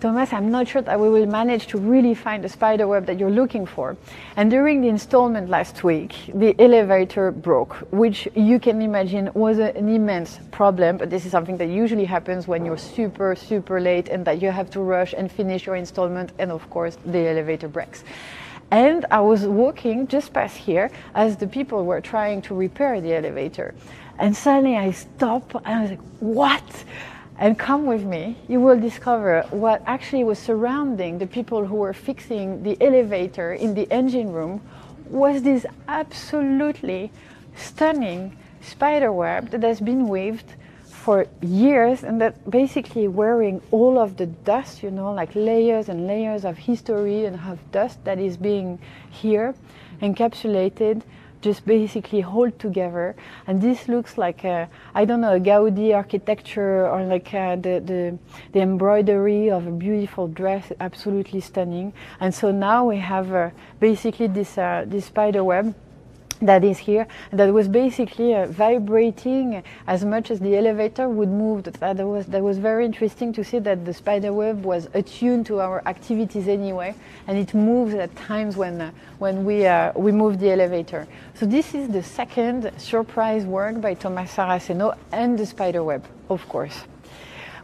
Thomas, I'm not sure that we will manage to really find the spider web that you're looking for. And during the installment last week, the elevator broke. which you can imagine was an immense problem. But this is something that usually happens when you're super late and that you have to rush and finish your installment, and of course the elevator breaks. And I was walking just past here as the people were trying to repair the elevator. And suddenly I stopped and I was like, what? And come with me, you will discover what actually was surrounding the people who were fixing the elevator in the engine room was this absolutely stunning spider web that has been weaved for years, and that basically wearing all of the dust, you know, like layers and layers of history and of dust that is being here encapsulated, just basically hold together. And this looks like a, I don't know, a Gaudi architecture, or like the embroidery of a beautiful dress, absolutely stunning. And so now we have basically this spider web that is here, that was basically vibrating as much as the elevator would move. That was very interesting to see that the spider web was attuned to our activities anyway, and it moves at times when we move the elevator. So this is the second surprise work by Tomás Saraceno and the spider web, of course.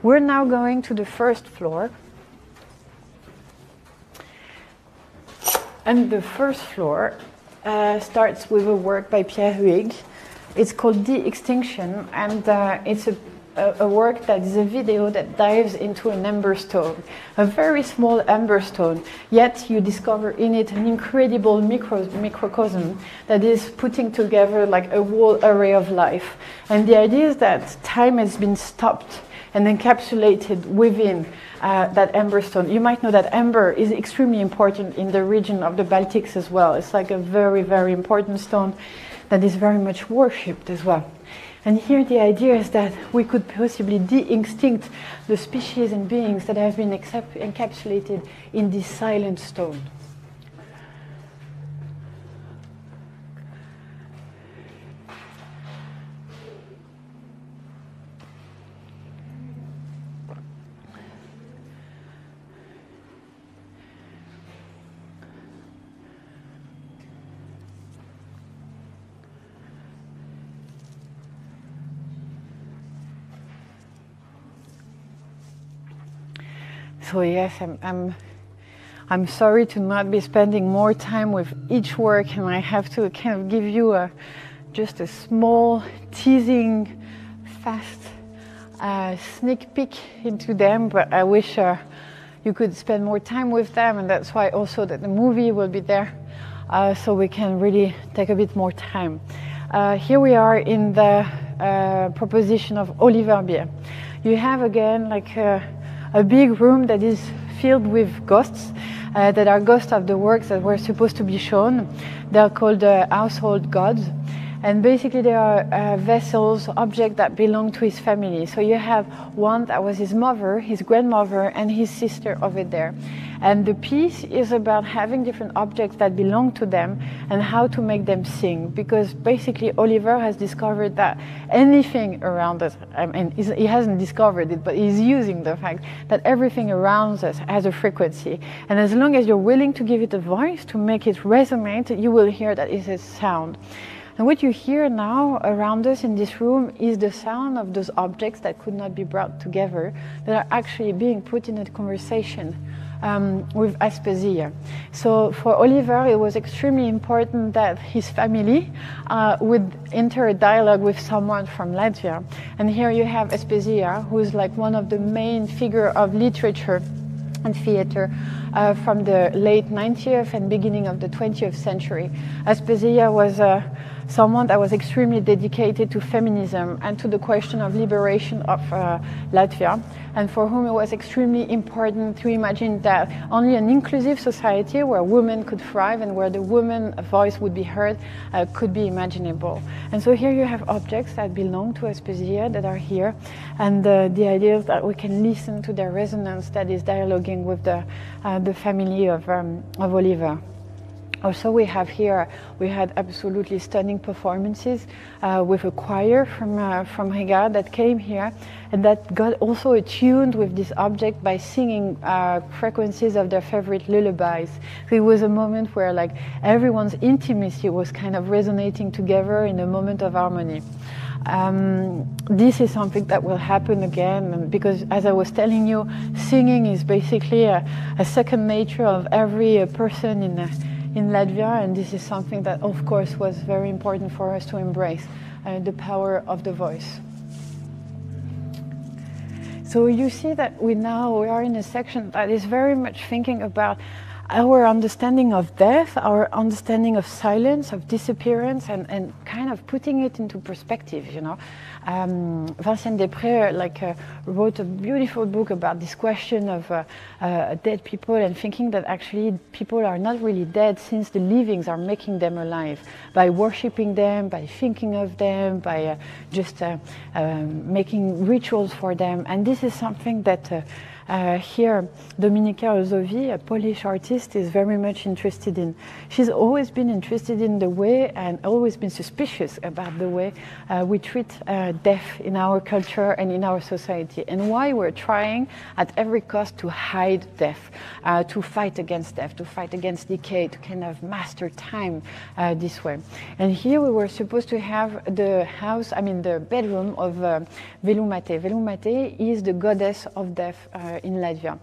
We're now going to the first floor. And the first floor starts with a work by Pierre Huyghe. It's called De-Extinction, and it's a work that is a video that dives into an amber stone, a very small amber stone, yet you discover in it an incredible microcosm that is putting together like a whole array of life. And the idea is that time has been stopped and encapsulated within that amber stone. You might know that amber is extremely important in the region of the Baltics as well. It's like a very important stone that is very much worshipped as well. And here the idea is that we could possibly de-extinct the species and beings that have been encapsulated in this silent stone. So yes, I'm sorry to not be spending more time with each work, and I have to kind of give you just a small teasing, fast sneak peek into them. But I wish you could spend more time with them, and that's why also that the movie will be there, so we can really take a bit more time. Here we are in the proposition of Olivier Beer. You have again like a big room that is filled with ghosts, that are ghosts of the works that were supposed to be shown. They are called household gods. And basically they are vessels, objects that belong to his family. So you have one that was his mother, his grandmother, and his sister over there. And the piece is about having different objects that belong to them and how to make them sing. Because basically Oliver has discovered that anything around us, I mean, he hasn't discovered it, but he's using the fact that everything around us has a frequency. And as long as you're willing to give it a voice, to make it resonate, you will hear that it's a sound. And what you hear now around us in this room is the sound of those objects that could not be brought together, that are actually being put in a conversation with Aspazija. So for Oliver, it was extremely important that his family would enter a dialogue with someone from Latvia. And here you have Aspazija, who is like one of the main figures of literature and theater from the late 19th and beginning of the 20th century. Aspazija was someone that was extremely dedicated to feminism and to the question of liberation of Latvia, and for whom it was extremely important to imagine that only an inclusive society where women could thrive and where the woman's voice would be heard could be imaginable. And so here you have objects that belong to Aspazija that are here, and the idea is that we can listen to their resonance that is dialoguing with the family of Oliver. Also we had absolutely stunning performances with a choir from Riga that came here and that got also attuned with this object by singing frequencies of their favorite lullabies. So it was a moment where like everyone's intimacy was kind of resonating together in a moment of harmony. This is something that will happen again, because as I was telling you, singing is basically a second nature of every person in Latvia, and this is something that of course was very important for us to embrace, the power of the voice. So you see that we are in a section that is very much thinking about our understanding of death, our understanding of silence, of disappearance, and kind of putting it into perspective, you know. Vincent Desprez wrote a beautiful book about this question of dead people and thinking that actually people are not really dead since the livings are making them alive by worshipping them, by thinking of them, by making rituals for them. And this is something that here, Dominika Ozowi, a Polish artist, is very much interested in. She's always been interested in the way and always been suspicious about the way we treat death in our culture and in our society, and why we're trying at every cost to hide death, to fight against death, to fight against decay, to kind of master time this way. And here we were supposed to have the bedroom of Velu Mate. Velu Mate is the goddess of death in Latvia.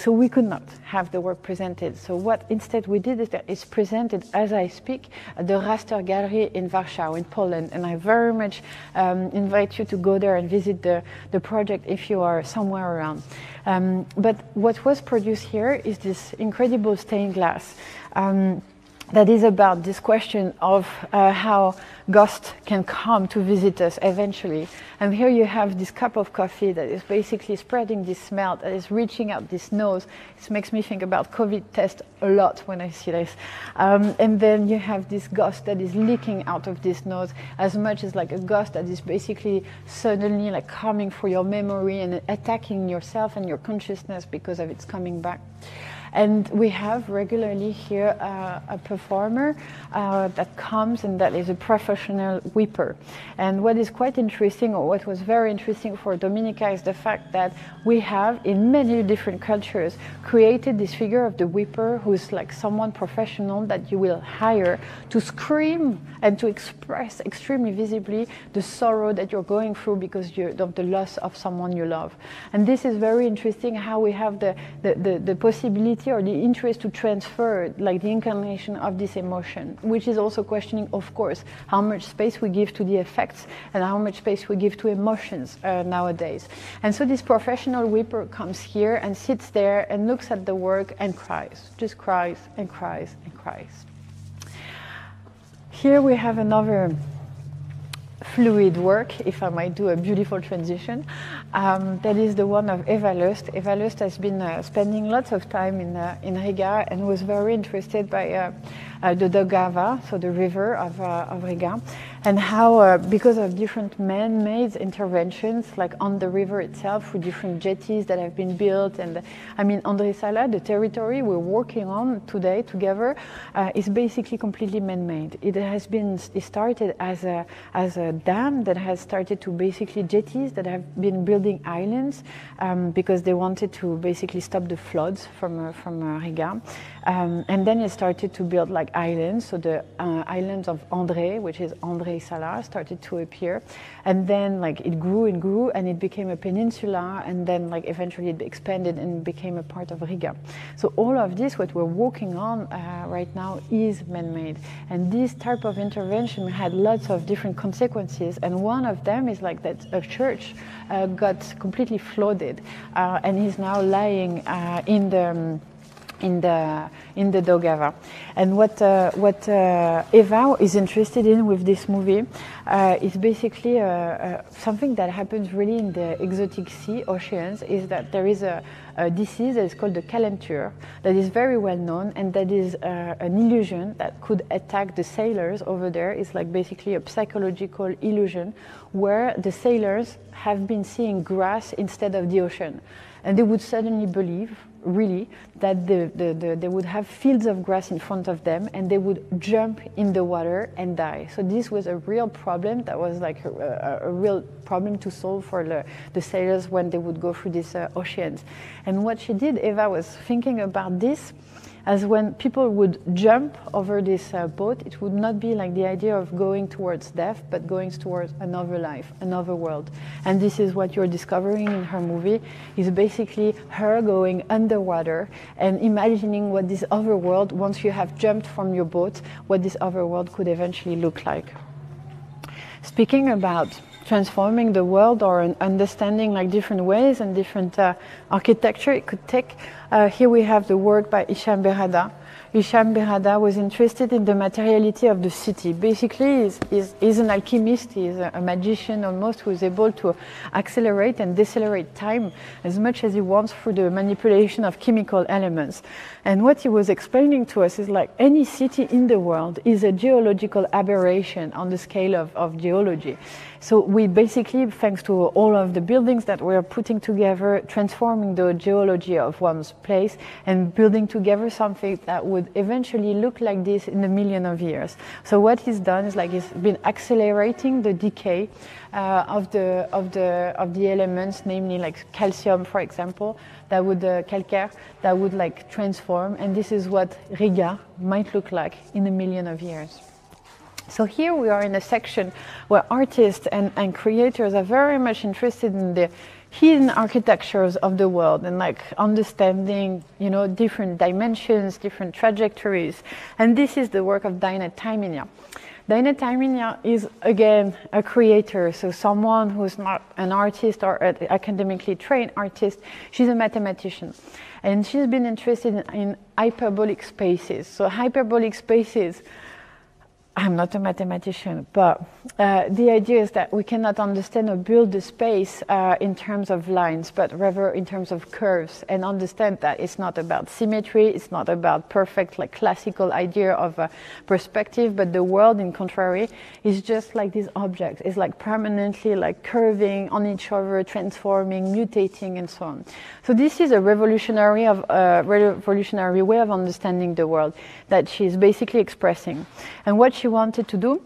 So we could not have the work presented. So what instead we did is that it's presented as I speak at the Raster Gallery in Warsaw, in Poland. And I very much invite you to go there and visit the project if you are somewhere around. But what was produced here is this incredible stained glass that is about this question of how ghosts can come to visit us eventually. And here you have this cup of coffee that is basically spreading this smell, that is reaching out this nose. It makes me think about COVID tests a lot when I see this. And then you have this ghost that is leaking out of this nose, as much as like a ghost that is basically suddenly like coming for your memory and attacking yourself and your consciousness because of its coming back. And we have regularly here a performer that comes and that is a professional weeper. And what is quite interesting, or what was very interesting for Dominika, is the fact that we have, in many different cultures, created this figure of the weeper, who's like someone professional that you will hire to scream and to express extremely visibly the sorrow that you're going through because of the loss of someone you love. And this is very interesting, how we have the possibility or the interest to transfer like the incarnation of this emotion, which is also questioning, of course, how much space we give to the effects and how much space we give to emotions nowadays. And so this professional weeper comes here and sits there and looks at the work and cries, just cries and cries and cries. Here we have another fluid work, if I might do a beautiful transition, that is the one of Eva Lust. Eva Lust has been spending lots of time in Riga and was very interested by the Daugava, so the river of Riga, and how because of different man-made interventions like on the river itself with different jetties that have been built, and I mean Andrejsala, the territory we're working on today together, is basically completely man-made. It started as a dam that has started to basically jetties that have been building islands because they wanted to basically stop the floods from Riga, and then it started to build like islands, so the islands of André, which is Andrejsala, started to appear, and then like it grew and grew and it became a peninsula, and then like eventually it expanded and became a part of Riga. So all of this, what we're working on right now, is man-made, and this type of intervention had lots of different consequences, and one of them is like that a church got completely flooded and is now lying in the Daugava. And what Eva is interested in with this movie is basically something that happens really in the exotic sea oceans, is that there is a disease that is called the calenture, that is very well known, and that is an illusion that could attack the sailors over there. It's like basically a psychological illusion where the sailors have been seeing grass instead of the ocean, and they would suddenly believe really, that they would have fields of grass in front of them and they would jump in the water and die. So this was a real problem that was like a real problem to solve for the sailors when they would go through these oceans. And what she did, Eva was thinking about this, as when people would jump over this boat, it would not be like the idea of going towards death, but going towards another life, another world. And this is what you're discovering in her movie, is basically her going underwater and imagining what this other world, once you have jumped from your boat, what this other world could eventually look like. Speaking about transforming the world or an understanding like different ways and different architecture it could take. Here we have the work by Hisham Berada. Hisham Berada was interested in the materiality of the city. Basically, he's an alchemist, he's a magician almost, who is able to accelerate and decelerate time as much as he wants through the manipulation of chemical elements. And what he was explaining to us is like any city in the world is a geological aberration on the scale of geology. So we basically, thanks to all of the buildings that we are putting together, transforming the geology of one's place and building together something that would eventually look like this in a million of years. So what he's done is like he's been accelerating the decay of the elements, namely like calcium, for example, that would calcaire, that would like transform, and this is what Riga might look like in a million of years. So here we are in a section where artists and creators are very much interested in the hidden architectures of the world and like understanding, you know, different dimensions, different trajectories. And this is the work of Dina Taiminia. Dina Taiminia is again a creator, so someone who's not an artist or an academically trained artist. She's a mathematician. And she's been interested in hyperbolic spaces. So hyperbolic spaces, I'm not a mathematician, but the idea is that we cannot understand or build the space in terms of lines, but rather in terms of curves, and understand that it's not about symmetry, it's not about perfect, like classical idea of perspective, but the world, in contrary, is just like these objects. It's like permanently like curving on each other, transforming, mutating, and so on. So this is a revolutionary way of understanding the world that she's basically expressing, and what she wanted to do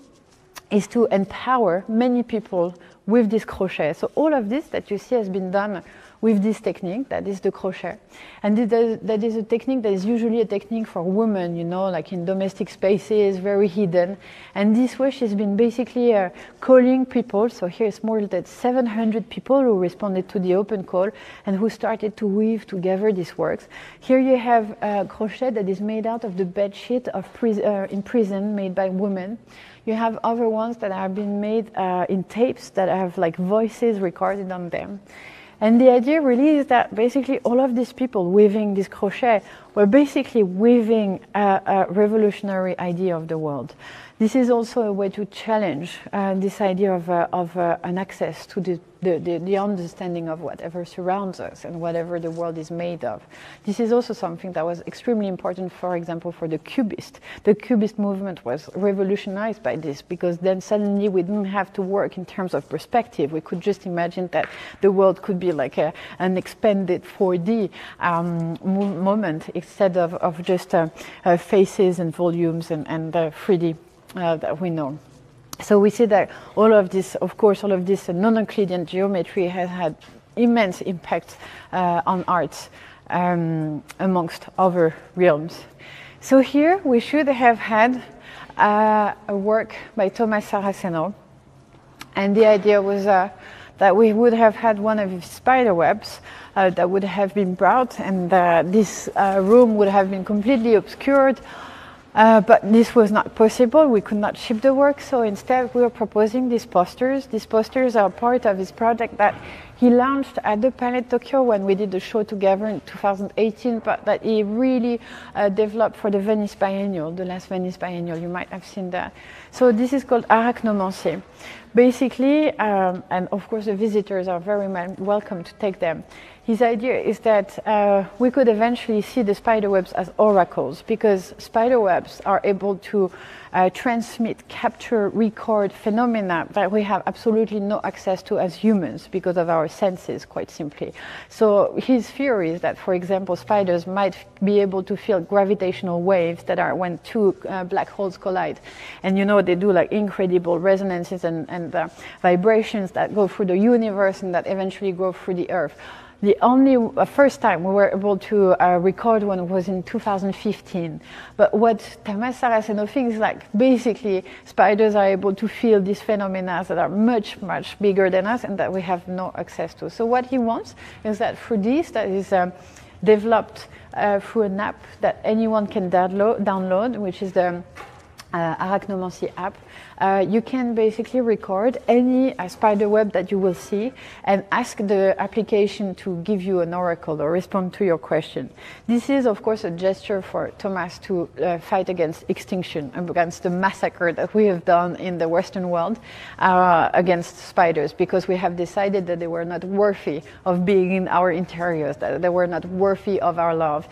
is to empower many people with this crochet. So all of this that you see has been done with this technique, that is the crochet. And that is a technique that is usually a technique for women, you know, like in domestic spaces, very hidden. And this way she's been basically calling people. So here's more than 700 people who responded to the open call and who started to weave together these works. Here you have a crochet that is made out of the bed sheet of in prison made by women. You have other ones that have been made in tapes that have like voices recorded on them. And the idea really is that basically all of these people weaving this crochet were basically weaving a revolutionary idea of the world. This is also a way to challenge this idea of an access to the understanding of whatever surrounds us and whatever the world is made of. This is also something that was extremely important, for example, for the Cubists. The Cubist movement was revolutionized by this, because then suddenly we didn't have to work in terms of perspective. We could just imagine that the world could be like an expanded 4D moment instead of just faces and volumes and 3D that we know. So we see that all of this, of course, all of this non-Euclidean geometry has had immense impact on arts amongst other realms. So here we should have had a work by Tomás Saraceno, and the idea was that we would have had one of his spider webs that would have been brought, and this room would have been completely obscured. But this was not possible, we could not ship the work, so instead we were proposing these posters. These posters are part of his project that he launched at the Palais de Tokyo when we did the show together in 2018, but that he really developed for the Venice Biennial, the last Venice Biennial, you might have seen that. So this is called Arachnomancy. Basically, and of course the visitors are very welcome to take them. His idea is that we could eventually see the spiderwebs as oracles, because spiderwebs are able to transmit, capture, record phenomena that we have absolutely no access to as humans because of our our senses, quite simply. So his theory is that, for example, spiders might be able to feel gravitational waves that are when two black holes collide. And you know, they do like incredible resonances and vibrations that go through the universe and that eventually go through the Earth. The only first time we were able to record one was in 2015. But what Tomás Saraceno thinks is like, basically, spiders are able to feel these phenomena that are much, much bigger than us and that we have no access to. So what he wants is that through this, that is developed through an app that anyone can download, which is the Arachnomancy app, you can basically record any spider web that you will see and ask the application to give you an oracle or respond to your question. This is, of course, a gesture for Tomás to fight against extinction, against the massacre that we have done in the Western world against spiders, because we have decided that they were not worthy of being in our interiors, that they were not worthy of our love.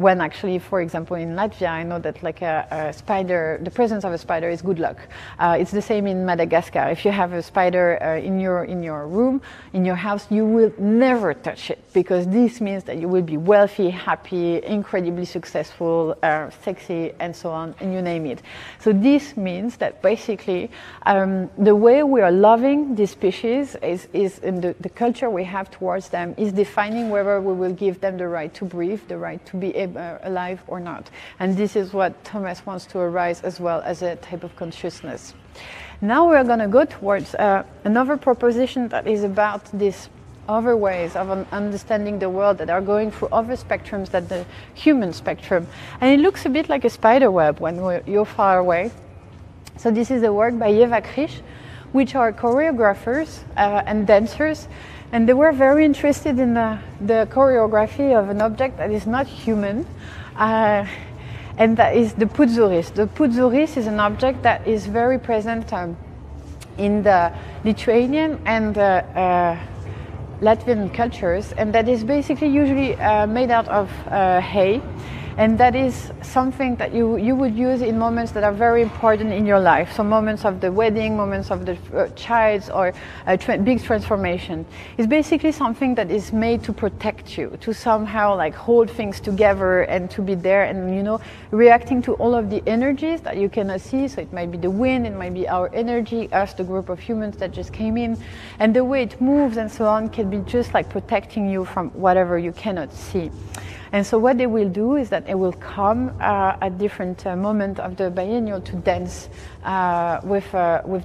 When actually, for example, in Latvia, I know that like a spider, the presence of a spider is good luck. It's the same in Madagascar. If you have a spider in your room, in your house, you will never touch it, because this means that you will be wealthy, happy, incredibly successful, sexy, and so on, and you name it. So this means that basically the way we are loving these species is in the culture we have towards them is defining whether we will give them the right to breathe, the right to be alive or not. And this is what Tomás wants to arise as well as a type of consciousness. Now we're going to go towards another proposition that is about these other ways of understanding the world that are going through other spectrums than the human spectrum. And it looks a bit like a spider web when you're far away. So this is a work by Yeva Krish, which are choreographers and dancers. And they were very interested in the choreography of an object that is not human. And that is the putzuris. The putzuris is an object that is very present in the Lithuanian and Latvian cultures, and that is basically usually made out of hay. And that is something that you would use in moments that are very important in your life. So moments of the wedding, moments of the child, or a big transformation. It's basically something that is made to protect you, to somehow like hold things together and to be there and, you know, reacting to all of the energies that you cannot see. So it might be the wind, it might be our energy, us, the group of humans that just came in. And the way it moves and so on can be just like protecting you from whatever you cannot see. And so what they will do is that they will come at different moments of the biennial to dance with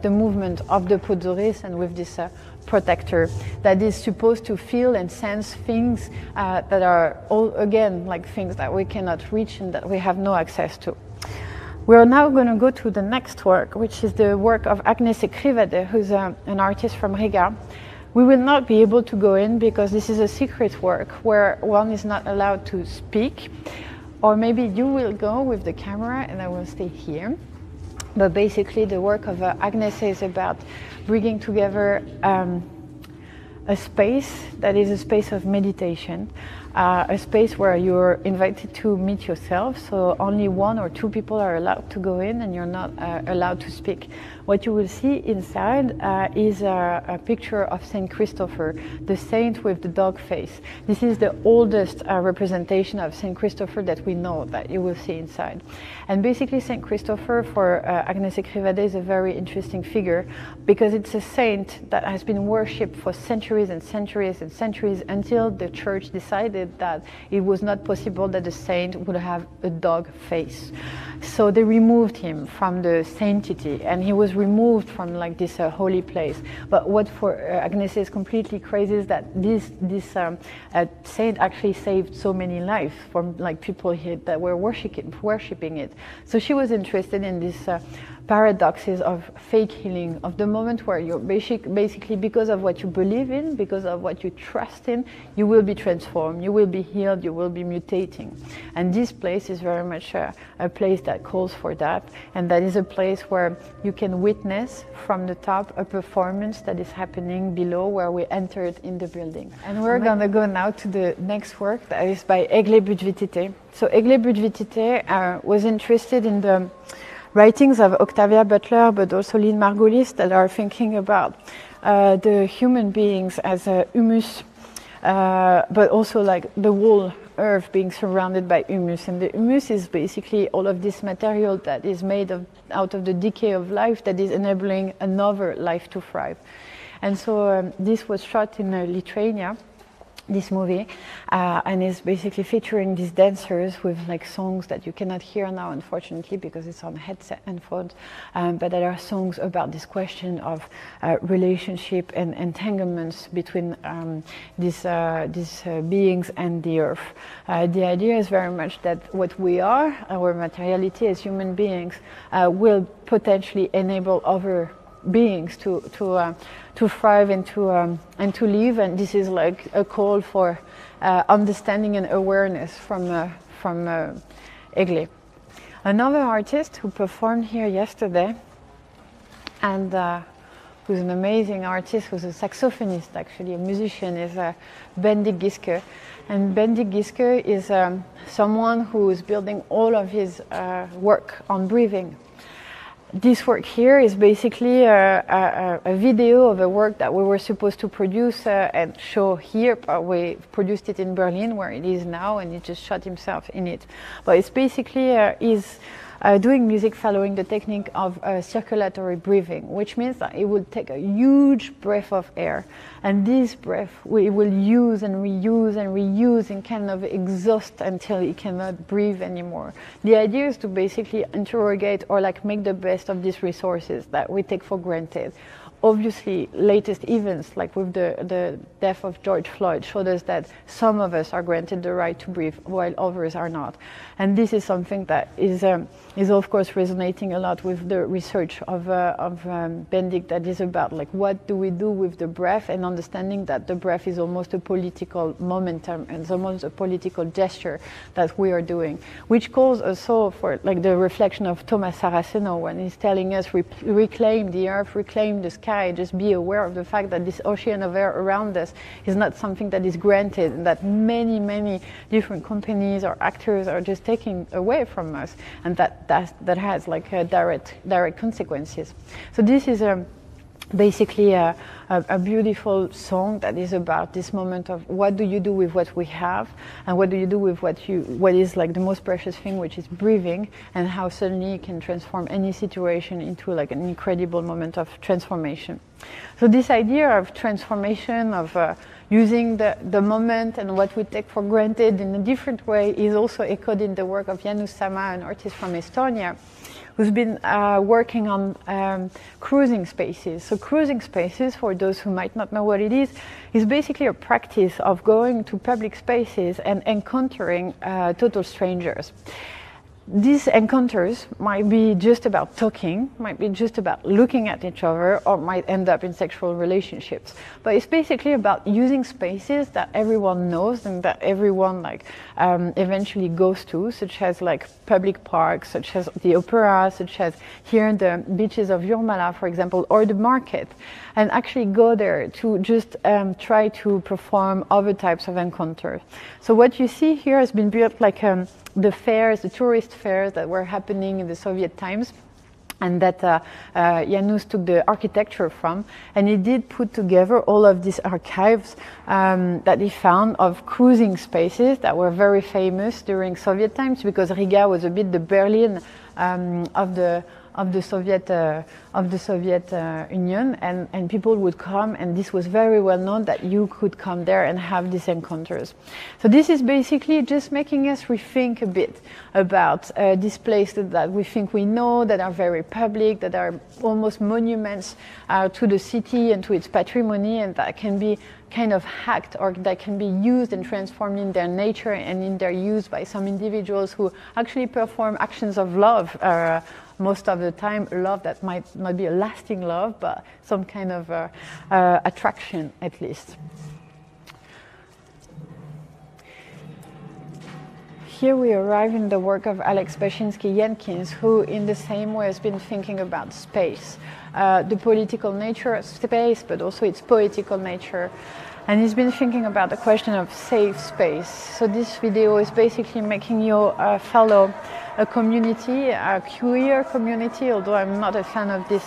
the movement of the putzuris and with this protector that is supposed to feel and sense things that are all, again, like things that we cannot reach and that we have no access to. We are now going to go to the next work, which is the work of Agnese Krivade, who's an artist from Riga. We will not be able to go in because this is a secret work where one is not allowed to speak. Or maybe you will go with the camera and I will stay here. But basically the work of Agnese is about bringing together a space that is a space of meditation. A space where you're invited to meet yourself, so only one or two people are allowed to go in and you're not allowed to speak. What you will see inside is a picture of Saint Christopher, the saint with the dog face. This is the oldest representation of Saint Christopher that we know that you will see inside. And basically Saint Christopher for Agnese Krivade is a very interesting figure because it's a saint that has been worshipped for centuries and centuries and centuries until the church decided that it was not possible that the saint would have a dog face. So they removed him from the sanctity and he was removed from like this holy place. But what for Agnese is completely crazy is that this saint actually saved so many lives from like people here that were worshipping it. So she was interested in this paradoxes of fake healing, of the moment where you're basically, because of what you believe in, because of what you trust in, you will be transformed, you will be healed, you will be mutating. And this place is very much a place that calls for that, and that is a place where you can witness from the top a performance that is happening below where we entered in the building. And we're going to go now to the next work that is by Egle Budvitite. So Egle Budvitite was interested in the writings of Octavia Butler, but also Lynn Margulis, that are thinking about the human beings as a humus, but also like the whole earth being surrounded by humus. And the humus is basically all of this material that is made of, out of the decay of life that is enabling another life to thrive. And so this was shot in Lithuania, this movie, and is basically featuring these dancers with like songs that you cannot hear now, unfortunately, because it's on headset and phone, but there are songs about this question of relationship and entanglements between these beings and the earth. The idea is very much that what we are, our materiality as human beings, will potentially enable other beings to thrive and to live, and this is like a call for understanding and awareness from Egli. Another artist who performed here yesterday, and who's an amazing artist, who's a saxophonist, actually a musician, is Bendik Giske. And Bendik Giske is someone who is building all of his work on breathing. This work here is basically a video of a work that we were supposed to produce and show here, but we produced it in Berlin where it is now, and he just shot himself in it. But it's basically is doing music following the technique of circulatory breathing, which means that it will take a huge breath of air, and this breath we will use and reuse and reuse and kind of exhaust until it cannot breathe anymore. The idea is to basically interrogate or like make the best of these resources that we take for granted. Obviously, latest events, like with the death of George Floyd, showed us that some of us are granted the right to breathe while others are not. And this is something that is of course resonating a lot with the research of Bendik, that is about like what do we do with the breath, and understanding that the breath is almost a political momentum and it's almost a political gesture that we are doing, which calls also for like the reflection of Tomás Saraceno when he's telling us reclaim the earth, reclaim the sky. Just be aware of the fact that this ocean of air around us is not something that is granted, and that many, many different companies or actors are just taking away from us, and that has like direct consequences. So this is basically a beautiful song that is about this moment of what do you do with what we have, and what do you do with what is like the most precious thing, which is breathing, and how suddenly you can transform any situation into like an incredible moment of transformation. So this idea of transformation, of using the moment and what we take for granted in a different way, is also echoed in the work of Janus Sama, an artist from Estonia, who's been working on cruising spaces. So cruising spaces, for those who might not know what it is basically a practice of going to public spaces and encountering total strangers. These encounters might be just about talking, might be just about looking at each other, or might end up in sexual relationships. But it's basically about using spaces that everyone knows and that everyone like eventually goes to, such as like public parks, such as the opera, such as here in the beaches of Jurmala, for example, or the market, and actually go there to just try to perform other types of encounters. So what you see here has been built like the fairs, the tourist fairs that were happening in the Soviet times, and that Janus took the architecture from, and he did put together all of these archives that he found of cruising spaces that were very famous during Soviet times, because Riga was a bit the Berlin of the Soviet Union, and people would come, and this was very well known that you could come there and have these encounters. So this is basically just making us rethink a bit about these places that we think we know, that are very public, that are almost monuments to the city and to its patrimony, and that can be kind of hacked, or that can be used and transformed in their nature and in their use by some individuals who actually perform actions of love, most of the time love that might not be a lasting love, but some kind of attraction at least. Here we arrive in the work of Alex Bashinsky-Jenkins, who in the same way has been thinking about space, the political nature of space, but also its poetical nature. And he's been thinking about the question of safe space. So this video is basically making you follow a community, a queer community, although I'm not a fan of this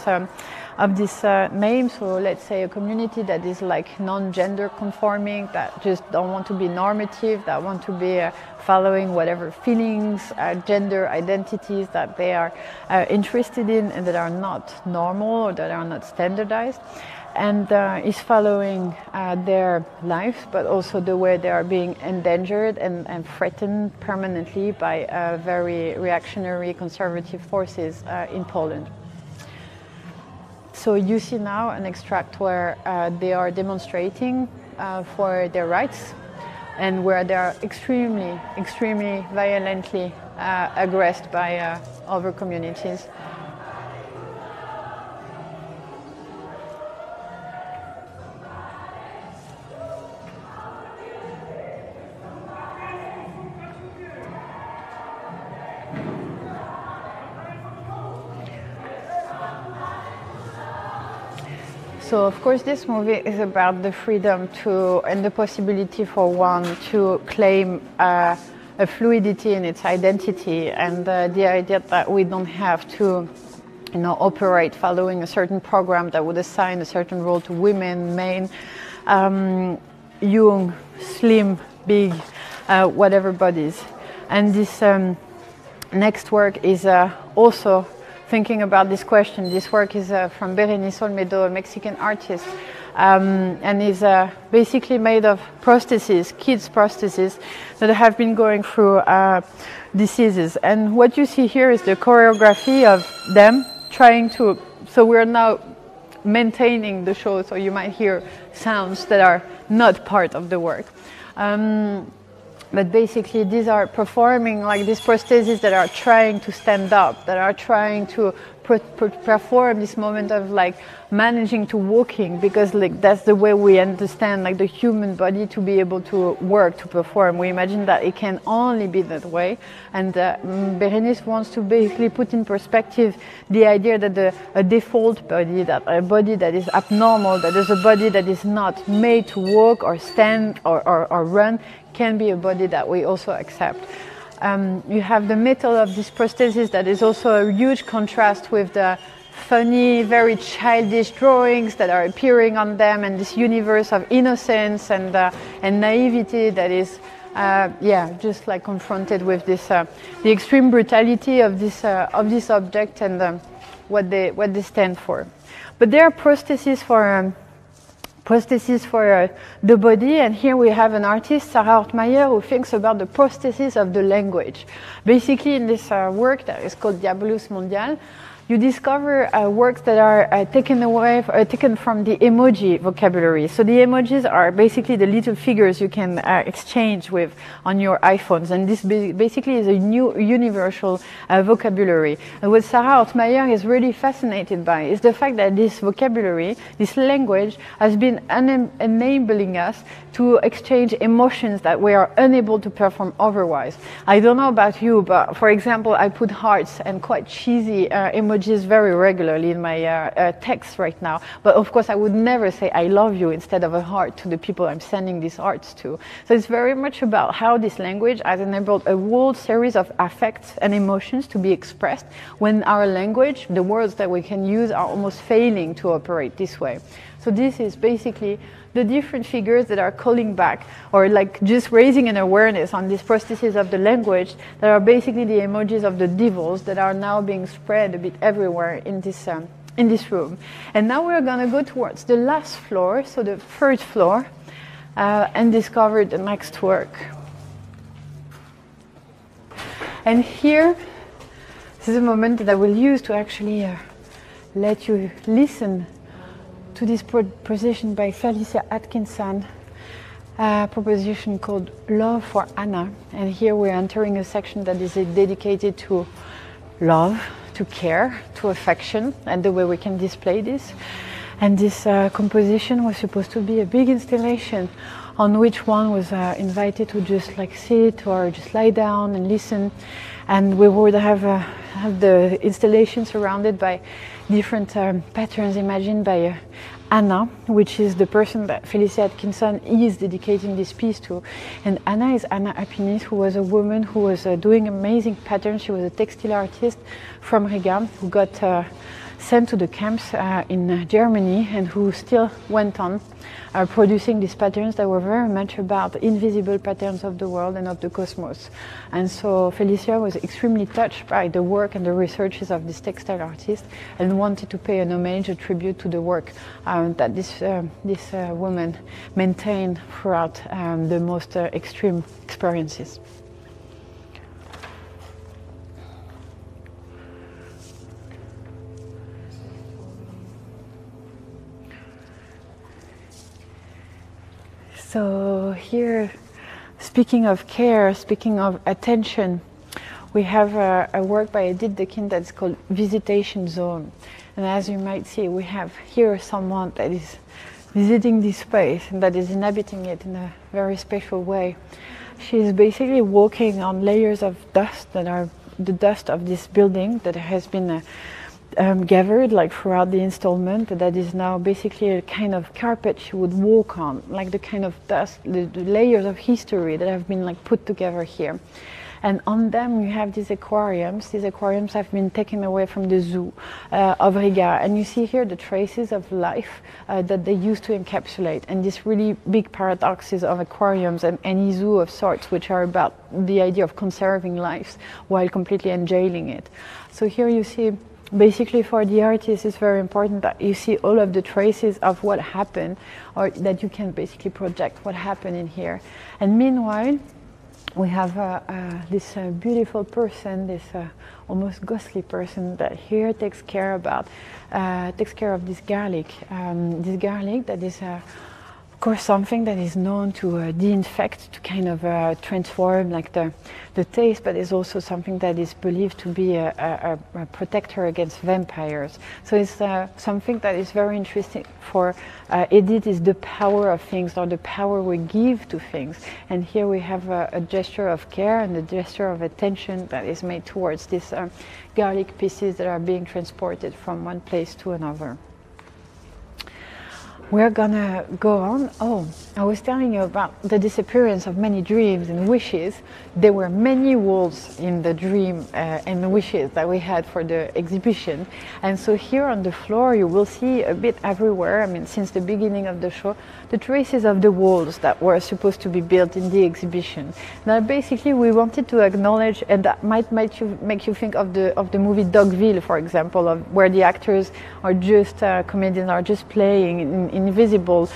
of this name. So let's say a community that is like non-gender conforming, that just don't want to be normative, that want to be following whatever feelings, gender identities that they are interested in and that are not normal or that are not standardized, and is following their lives, but also the way they are being endangered and threatened permanently by very reactionary conservative forces in Poland. So you see now an extract where they are demonstrating for their rights and where they are extremely, extremely violently aggressed by other communities. So of course this movie is about the freedom to and the possibility for one to claim a fluidity in its identity, and the idea that we don't have to, you know, operate following a certain program that would assign a certain role to women, men, young, slim, big, whatever bodies. And this next work is also thinking about this question. This work is from Berenice Olmedo, a Mexican artist, and is basically made of prostheses, kids' prostheses, that have been going through diseases. And what you see here is the choreography of them trying to, so we're now maintaining the show, so you might hear sounds that are not part of the work. But basically these are performing like these prostheses that are trying to stand up, that are trying to perform this moment of like managing to walking, because like that's the way we understand like the human body to be able to work, to perform. We imagine that it can only be that way, and Berenice wants to basically put in perspective the idea that a default body, that a body that is abnormal, that is a body that is not made to walk or stand or run, can be a body that we also accept. You have the metal of this prosthesis that is also a huge contrast with the funny, very childish drawings that are appearing on them, and this universe of innocence and naivety that is, just like confronted with this the extreme brutality of this object and what they stand for. But there are prostheses for the body, and here we have an artist, Sarah Ortmeyer, who thinks about the prostheses of the language. Basically, in this work that is called Diabolus Mondial, you discover works that are taken from the emoji vocabulary. So the emojis are basically the little figures you can exchange with on your iPhones, and this basically is a new universal vocabulary. And what Sarah Ortmeyer is really fascinated by is the fact that this vocabulary, this language, has been enabling us to exchange emotions that we are unable to perform otherwise. I don't know about you, but for example, I put hearts and quite cheesy emojis very regularly in my text right now, but of course I would never say I love you instead of a heart to the people I'm sending these hearts to. So it's very much about how this language has enabled a whole series of affects and emotions to be expressed when our language, the words that we can use, are almost failing to operate this way. So this is basically the different figures that are calling back or like just raising an awareness on these prostheses of the language that are basically the emojis of the devils that are now being spread a bit everywhere in this room. And now we're going to go towards the last floor, so the third floor, and discover the next work. And here, this is a moment that I will use to actually let you listen to this proposition by Felicia Atkinson, a proposition called Love for Anna. And here we're entering a section that is dedicated to love, to care, to affection, and the way we can display this. And this composition was supposed to be a big installation on which one was invited to just like sit or just lie down and listen. And we would have have the installation surrounded by different patterns imagined by Anna, which is the person that Felicia Atkinson is dedicating this piece to. And Anna is Anna Apinis, who was a woman who was doing amazing patterns. She was a textile artist from Riga who got sent to the camps in Germany and who still went on producing these patterns that were very much about invisible patterns of the world and of the cosmos. And so Felicia was extremely touched by the work and the researches of this textile artist and wanted to pay an homage, a tribute to the work that this woman maintained throughout the most extreme experiences. So here, speaking of care, speaking of attention, we have a work by Edith Dequin that's called Visitation Zone. And as you might see, we have here someone that is visiting this space and that is inhabiting it in a very special way. She is basically walking on layers of dust that are the dust of this building that has been gathered like throughout the installment, that is now basically a kind of carpet she would walk on, like the kind of dust, the layers of history that have been like put together here. And on them you have these aquariums. These aquariums have been taken away from the zoo of Riga, and you see here the traces of life that they used to encapsulate, and these really big paradoxes of aquariums and any zoo of sorts, which are about the idea of conserving life while completely entailing it. So here you see, basically for the artist, it's very important that you see all of the traces of what happened, or that you can basically project what happened in here. And meanwhile, we have this beautiful person, this almost ghostly person that here takes care of this garlic that is, of course, something that is known to deinfect, to kind of transform like the taste, but is also something that is believed to be a protector against vampires. So it's something that is very interesting for Edith, is the power of things, or the power we give to things. And here we have a gesture of care and a gesture of attention that is made towards these garlic pieces that are being transported from one place to another. We're gonna go on. Oh, I was telling you about the disappearance of many dreams and wishes. There were many walls in the dream and wishes that we had for the exhibition. And so here on the floor, you will see a bit everywhere, I mean, since the beginning of the show, the traces of the walls that were supposed to be built in the exhibition. Now, basically, we wanted to acknowledge, and that might make you think of the movie Dogville, for example, where the actors are just, comedians are just playing in invisible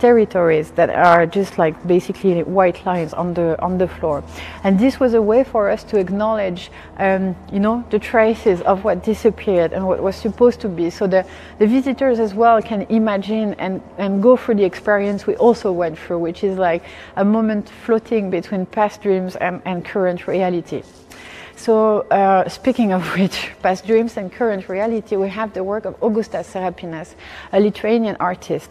territories that are just like basically white lines on the floor. And this was a way for us to acknowledge you know, the traces of what disappeared and what was supposed to be, so the visitors as well can imagine and go through the experience we also went through, which is like a moment floating between past dreams and current reality. So, speaking of which, past dreams and current reality, we have the work of Augustas Serapinas, a Lithuanian artist.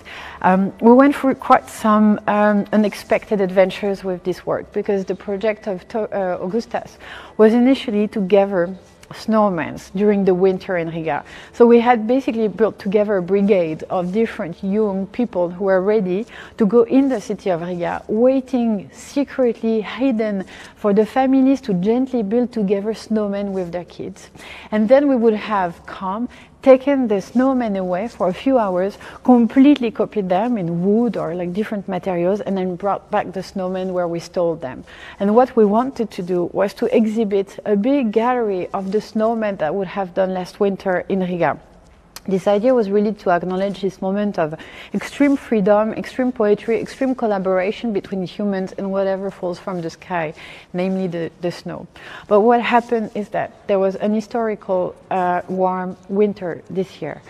We went through quite some unexpected adventures with this work, because the project of Augustas was initially to gather snowmen during the winter in Riga. So we had basically built together a brigade of different young people who were ready to go in the city of Riga, waiting secretly, hidden, for the families to gently build together snowmen with their kids. And then we would have come, taken the snowmen away for a few hours, completely copied them in wood or like different materials, and then brought back the snowmen where we stole them. And what we wanted to do was to exhibit a big gallery of the snowmen that would have done last winter in Riga. This idea was really to acknowledge this moment of extreme freedom, extreme poetry, extreme collaboration between humans and whatever falls from the sky, namely the snow. But what happened is that there was an historical warm winter this year.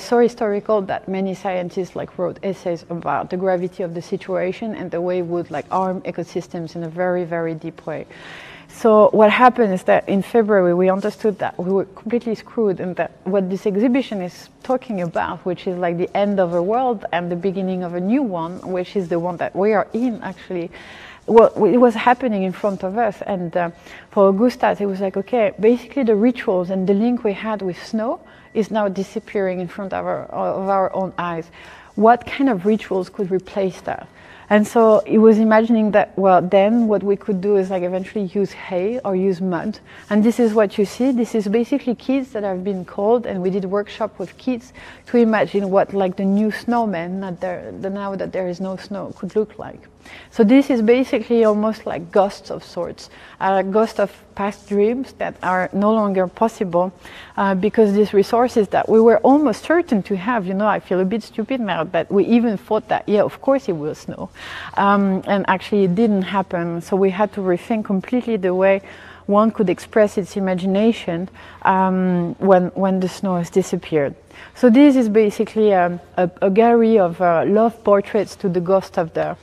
So historical that many scientists like wrote essays about the gravity of the situation and the way it would like harm ecosystems in a very, very deep way. So what happened is that in February we understood that we were completely screwed, and that what this exhibition is talking about, which is like the end of a world and the beginning of a new one, which is the one that we are in actually, what was happening in front of us. And for Augustas, it was like, okay, basically the rituals and the link we had with snow is now disappearing in front of our own eyes. What kind of rituals could replace that? And so it was imagining that, well, then what we could do is like eventually use hay or use mud. And this is what you see. This is basically kids that have been called, and we did workshop with kids to imagine what like the new snowman that now that there is no snow could look like. So this is basically almost like ghosts of sorts, ghosts of past dreams that are no longer possible because these resources that we were almost certain to have, you know, I feel a bit stupid now, but we even thought that, yeah, of course it will snow. And actually it didn't happen, so we had to rethink completely the way one could express its imagination when the snow has disappeared. So this is basically a gallery of love portraits to the ghost of the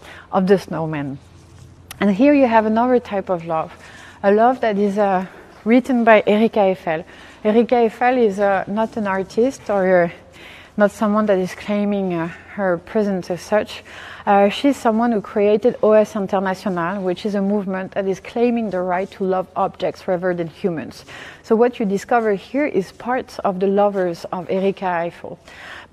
snowman. And here you have another type of love, a love that is written by Erika Eiffel. Erika Eiffel is not an artist or not someone that is claiming her presence as such. She's someone who created OS International, which is a movement that is claiming the right to love objects rather than humans. So what you discover here is parts of the lovers of Erika Eiffel.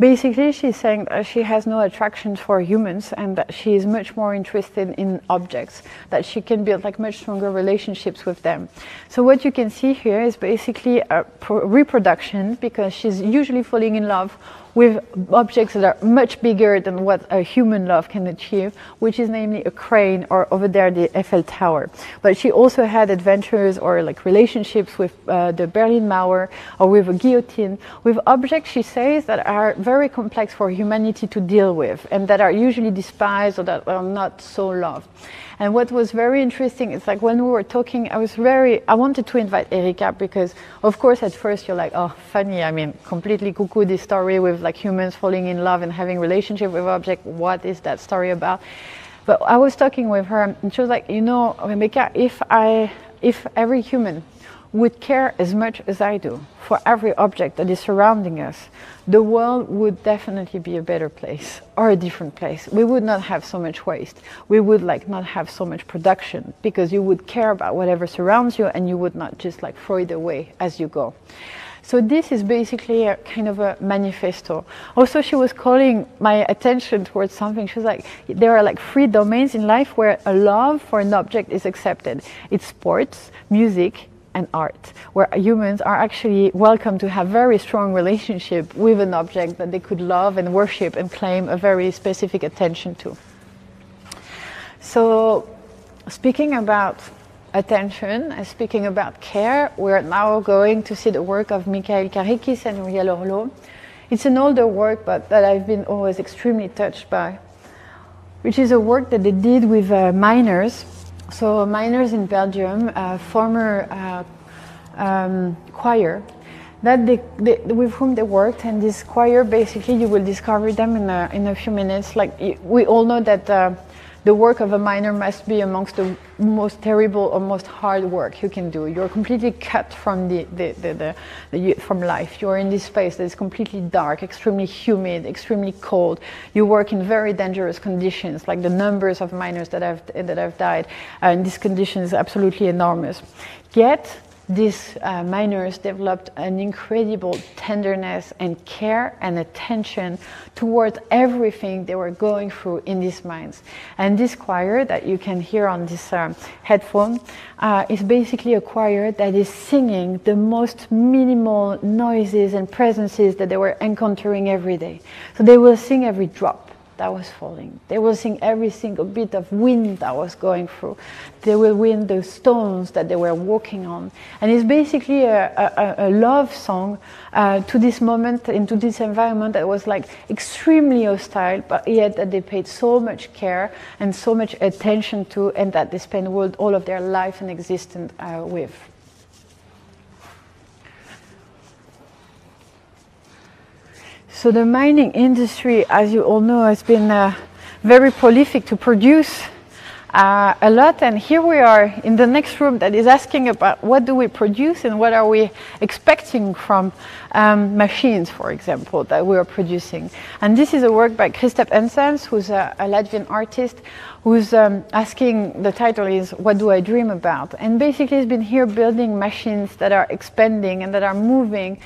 Basically, she's saying that she has no attraction for humans and that she is much more interested in objects, that she can build like much stronger relationships with them. So what you can see here is basically a reproduction, because she's usually falling in love with objects that are much bigger than what a human love can achieve, which is namely a crane or over there the Eiffel Tower. But she also had adventures or like relationships with the Berlin Mauer or with a guillotine, with objects, she says, that are very complex for humanity to deal with and that are usually despised or that are not so loved. And what was very interesting is like when we were talking, I wanted to invite Erika because of course at first you're like, oh, funny, I mean, completely cuckoo this story with like humans falling in love and having relationship with object, what is that story about? But I was talking with her and she was like, you know, Rebecca, if every human would care as much as I do for every object that is surrounding us, the world would definitely be a better place or a different place. We would not have so much waste. We would like not have so much production, because you would care about whatever surrounds you and you would not just like throw it away as you go. So this is basically a kind of a manifesto. Also, she was calling my attention towards something. She was like, there are like three domains in life where a love for an object is accepted. It's sports, music, and art, where humans are actually welcome to have very strong relationship with an object that they could love and worship and claim a very specific attention to. So speaking about attention and speaking about care, we're now going to see the work of Mikhail Karikis and Uriel Orlo. It's an older work, but that I've been always extremely touched by, which is a work that they did with miners. So miners in Belgium, former choir, that with whom they worked, and this choir, basically, you will discover them in a few minutes. Like we all know that the work of a miner must be amongst the most terrible or most hard work you can do. You're completely cut from from life. You're in this space that is completely dark, extremely humid, extremely cold. You work in very dangerous conditions, like the numbers of miners that have died in these conditions is absolutely enormous. Yet, these miners developed an incredible tenderness and care and attention towards everything they were going through in these mines. And this choir that you can hear on this headphone is basically a choir that is singing the most minimal noises and presences that they were encountering every day. So they will sing every drop that was falling. They will sing every single bit of wind that was going through. They will wind the stones that they were walking on. And it's basically a love song to this moment and to this environment that was like extremely hostile, but yet that they paid so much care and so much attention to, and that they spent all of their life and existence with. So the mining industry, as you all know, has been very prolific to produce a lot, and here we are in the next room that is asking about what do we produce and what are we expecting from machines, for example, that we are producing. And this is a work by Kristaps Ensens, who's a Latvian artist, who's asking, the title is What Do I Dream About? And basically he's been here building machines that are expanding and that are moving,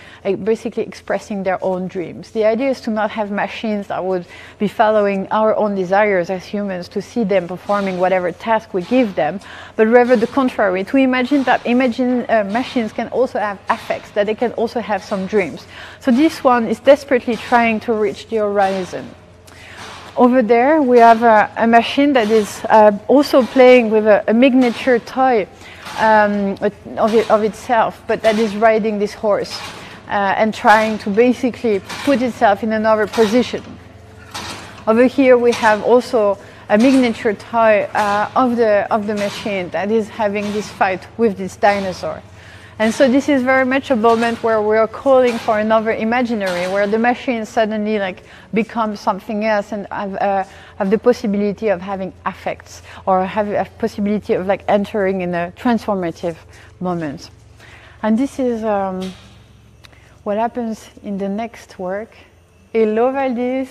basically expressing their own dreams. The idea is to not have machines that would be following our own desires as humans, to see them performing whatever task we give them, but rather the contrary, to imagine that machines can also have affects, that they can also have some dreams. So this one is desperately trying to reach the horizon. Over there, we have a machine that is also playing with a miniature toy of itself, but that is riding this horse and trying to basically put itself in another position. Over here, we have also a miniature toy of the machine that is having this fight with this dinosaur. And so this is very much a moment where we are calling for another imaginary, where the machine suddenly like becomes something else and have the possibility of having affects, or have a possibility of like entering in a transformative moment. And this is what happens in the next work. Hello, Valdis.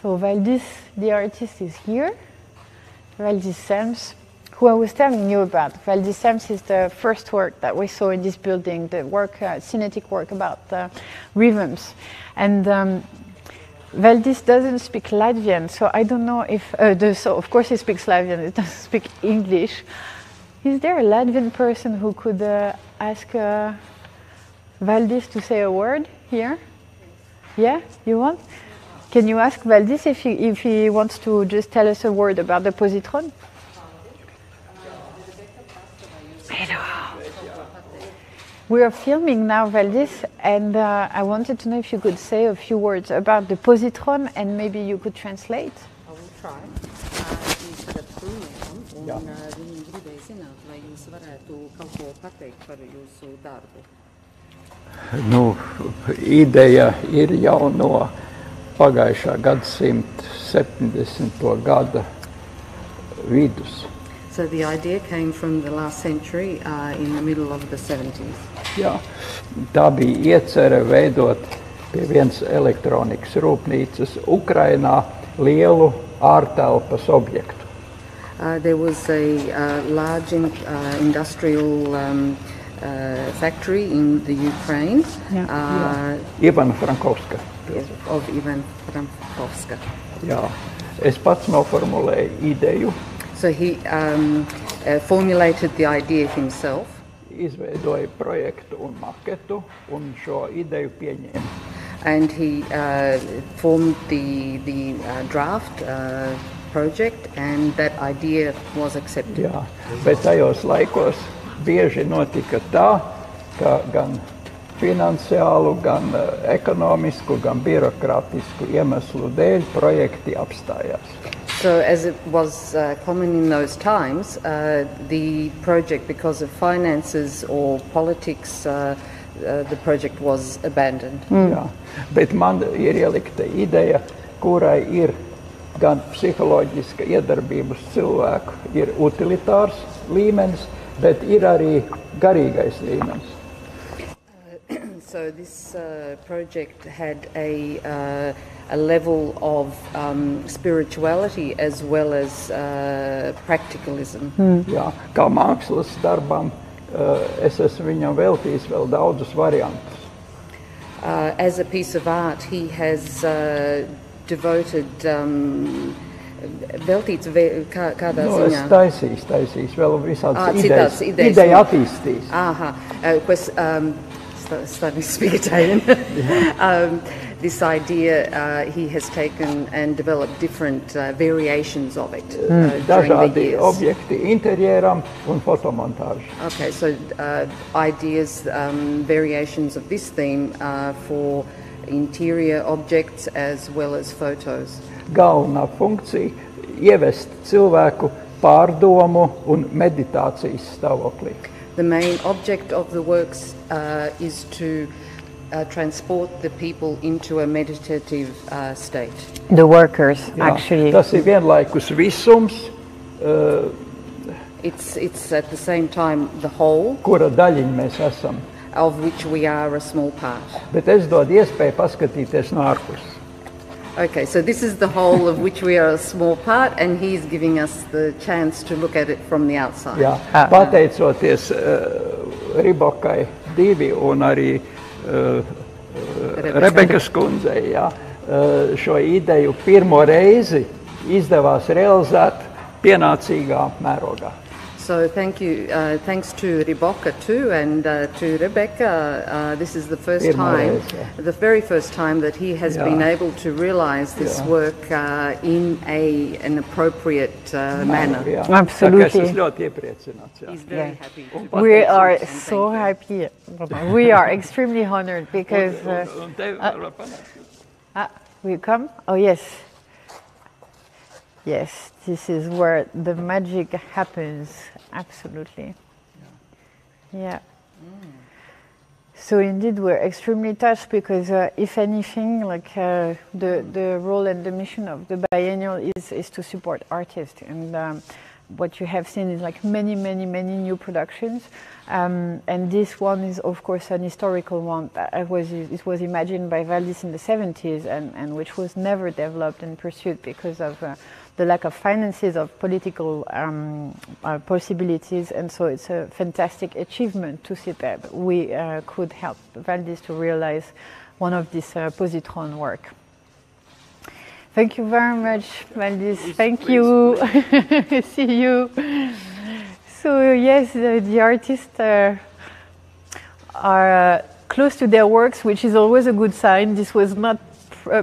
So Valdis, the artist, is here. Valdis Sems, who I was telling you about. Valdis Sems is the first work that we saw in this building, the work, Sinetic work about rhythms. And Valdis doesn't speak Latvian, so I don't know if, so of course he speaks Latvian, he doesn't speak English. Is there a Latvian person who could ask Valdis to say a word here? Yeah, you want? Can you ask Valdis if he wants to just tell us a word about the positron? We are filming now, Valdis, and I wanted to know if you could say a few words about the positron, and maybe you could translate. I will try. Nu, ideja ir jau no pagājušā gadsimta 70. gada vidus. So the idea came from the last century, in the middle of the 70s. Jā, tā bija iecerē veidot pie vienas elektronikas rūpnīcas Ukrainā lielu ārtelpas objektu. There was a large industrial factory in the Ukraine. Yeah. Ivan-Frankovska. Yes, of Ivan-Frankovska. Jā, es pats noformulēju ideju. So he formulated the idea himself. Izveidoja projektu un maketu un šo ideju pieņēma. And he formed the draft project, and that idea was accepted. Jā, bet tajos laikos bieži notika tā, ka gan finansiālu, gan ekonomisku, gan birokrātisku iemeslu dēļ projekti apstājās. So as it was common in those times, the project, because of finances or politics, the project was abandoned. Mm. Jā, bet man ir ielikta ideja, kurai ir gan psiholoģiska iedarbības cilvēku, ir utilitārs līmenis, bet ir arī garīgais līmenis. So this project had a level of spirituality as well as practicalism. Mm. Jā, kā mākslas darbam es esmu viņam veltījis vēl daudzus variantus. As a piece of art, he has devoted veltīts kādā ziņā? No, es taisīs vēl visādas idejas. Ideja attīstīs. Aha, pues... starting to speak Italian. This idea he has taken and developed different variations of it during the years. Objekti interjeram un fotomontāžu. Okay, so ideas, variations of this theme for interior objects as well as photos. Galvenā funkcija ievest cilvēku pārdomu un meditācijas stāvoklī. The main object of the works is to transport the people into a meditative state. The workers, actually. Tas ir vienlaikus visums, It's at the same time the whole, kura daļiņa mēs esam, of which we are a small part. Bet es dodu iespēju paskatīties no ārpuses. Okay, so this is the whole of which we are a small part, and he's giving us the chance to look at it from the outside. Jā, pateicoties Ribokai divi un arī Rebekas kundzei, jā, šo ideju pirmo reizi izdevās realizēt pienācīgā mērogā. So thank you, thanks to Rebecca too, and to Rebecca, this is the first time, the very first time that he has been able to realize this work in an appropriate manner. Absolutely. He's very happy. We are so happy. We are extremely honored because... will you come? Oh yes. Yes, this is where the magic happens, absolutely. Yeah. Mm. So indeed, we're extremely touched because, if anything, like the role and the mission of the biennial is to support artists. And what you have seen is like many new productions, and this one is of course an historical one. It was imagined by Valdis in the 70s, and which was never developed and pursued because of the lack of finances, of political possibilities, and so it's a fantastic achievement to see that we could help Valdis to realize one of this positron work. Thank you very much, Valdis. Thank you. See you. So yes, the artists are close to their works, which is always a good sign. This was not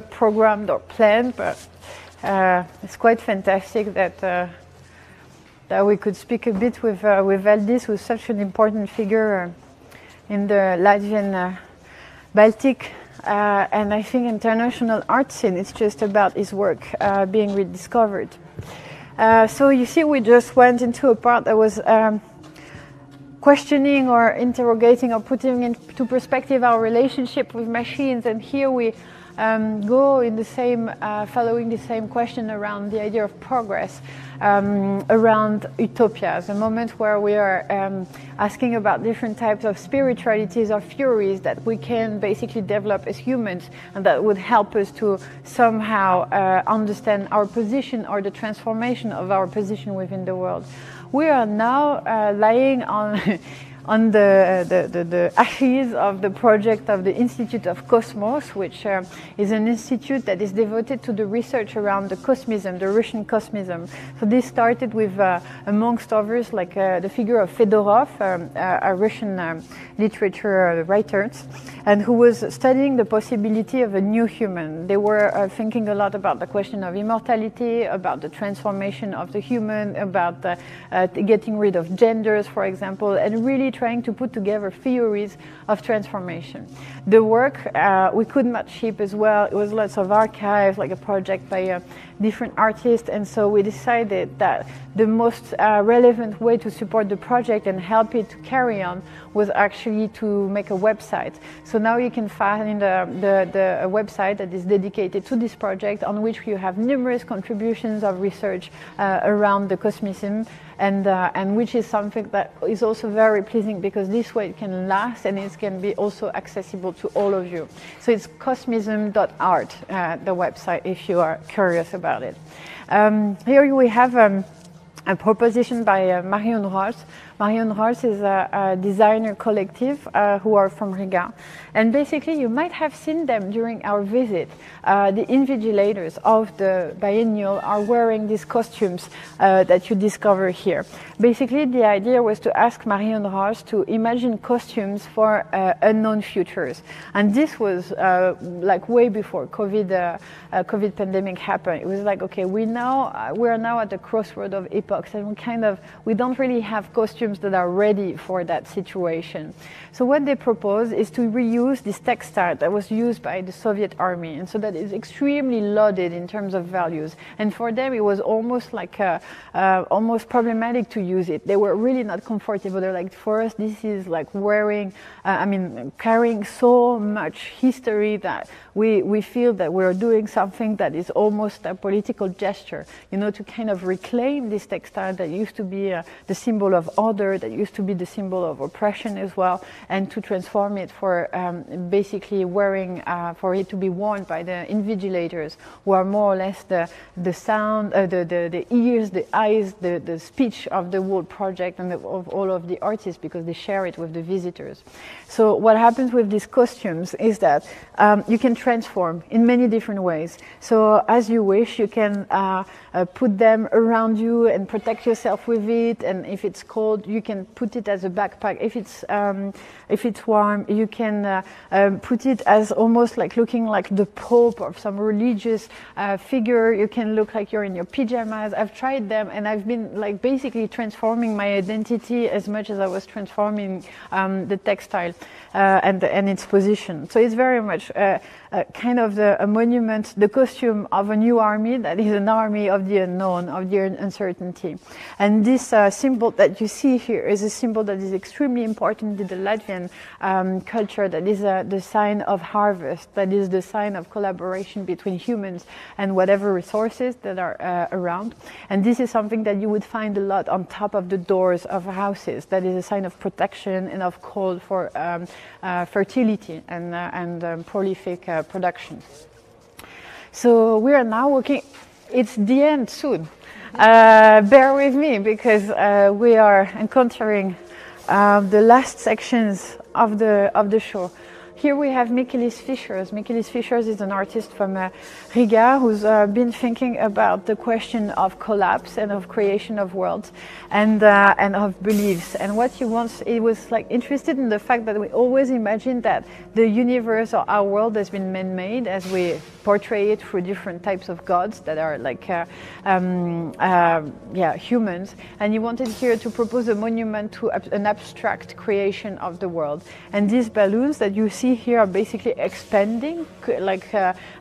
programmed or planned, but it's quite fantastic that that we could speak a bit with Valdis, who's such an important figure in the Latvian Baltic. And I think international art scene, it's just about his work being rediscovered. So you see, we just went into a part that was questioning or interrogating or putting into perspective our relationship with machines, and here we go in the same, following the same question around the idea of progress, around utopia, the moment where we are asking about different types of spiritualities or furies that we can basically develop as humans, and that would help us to somehow understand our position or the transformation of our position within the world. We are now lying on on the ashes of the project of the Institute of Cosmos, which is an institute that is devoted to the research around the cosmism, the Russian cosmism. So this started with, amongst others, like the figure of Fedorov, a Russian literature writer, and who was studying the possibility of a new human. They were thinking a lot about the question of immortality, about the transformation of the human, about getting rid of genders, for example, and really trying to put together theories of transformation. The work we could not ship as well. It was lots of archives, like a project by different artists, and so we decided that the most relevant way to support the project and help it to carry on was actually to make a website. So now you can find the website that is dedicated to this project, on which you have numerous contributions of research around the cosmism, and which is something that is also very pleasing, because this way it can last and it can be also accessible to all of you. So it's cosmism.art, the website, if you are curious about it. Here we have a proposition by Marion Ross. Marion Ross is a designer collective who are from Riga. And basically, you might have seen them during our visit. The invigilators of the biennial are wearing these costumes that you discover here. Basically, the idea was to ask Marion Ross to imagine costumes for unknown futures. And this was like way before COVID, COVID pandemic happened. It was like, okay, we are now at the crossroad of epochs, and we don't really have costumes films that are ready for that situation. So what they propose is to reuse this textile that was used by the Soviet army, and so that is extremely loaded in terms of values. And for them, it was almost like almost problematic to use it. They were really not comfortable. They're like, for us, this is like wearing, carrying so much history that we feel that we're doing something that is almost a political gesture, you know, to kind of reclaim this textile that used to be the symbol of order, that used to be the symbol of oppression as well, and to transform it for basically wearing, for it to be worn by the invigilators, who are more or less the sound, the ears, the eyes, the speech of the whole project and of all of the artists, because they share it with the visitors. So what happens with these costumes is that you can transform in many different ways. So as you wish, you can put them around you and protect yourself with it. And if it's cold, you can put it as a backpack. If it's warm, you can put it as almost like looking like the Pope or some religious figure. You can look like you're in your pajamas. I've tried them, and I've been like basically transforming my identity as much as I was transforming the textile and its position. So it's very much kind of a monument, the costume of a new army that is an army of the unknown, of the uncertainty. And this symbol that you see here is a symbol that is extremely important in the Latvian culture, that is the sign of harvest, that is the sign of collaboration between humans and whatever resources that are around. And this is something that you would find a lot on top of the doors of houses, that is a sign of protection and of call for fertility and prolific production. So we are now working, it's the end soon. Bear with me, because we are encountering the last sections of the show. Here we have Michaelis Fischers. Michaelis Fischers is an artist from Riga who's been thinking about the question of collapse and of creation of worlds and of beliefs. And what he wants, he was like interested in the fact that we always imagine that the universe or our world has been man-made, as we portray it through different types of gods that are like humans. And he wanted here to propose a monument to an abstract creation of the world. And these balloons that you see here are basically expanding like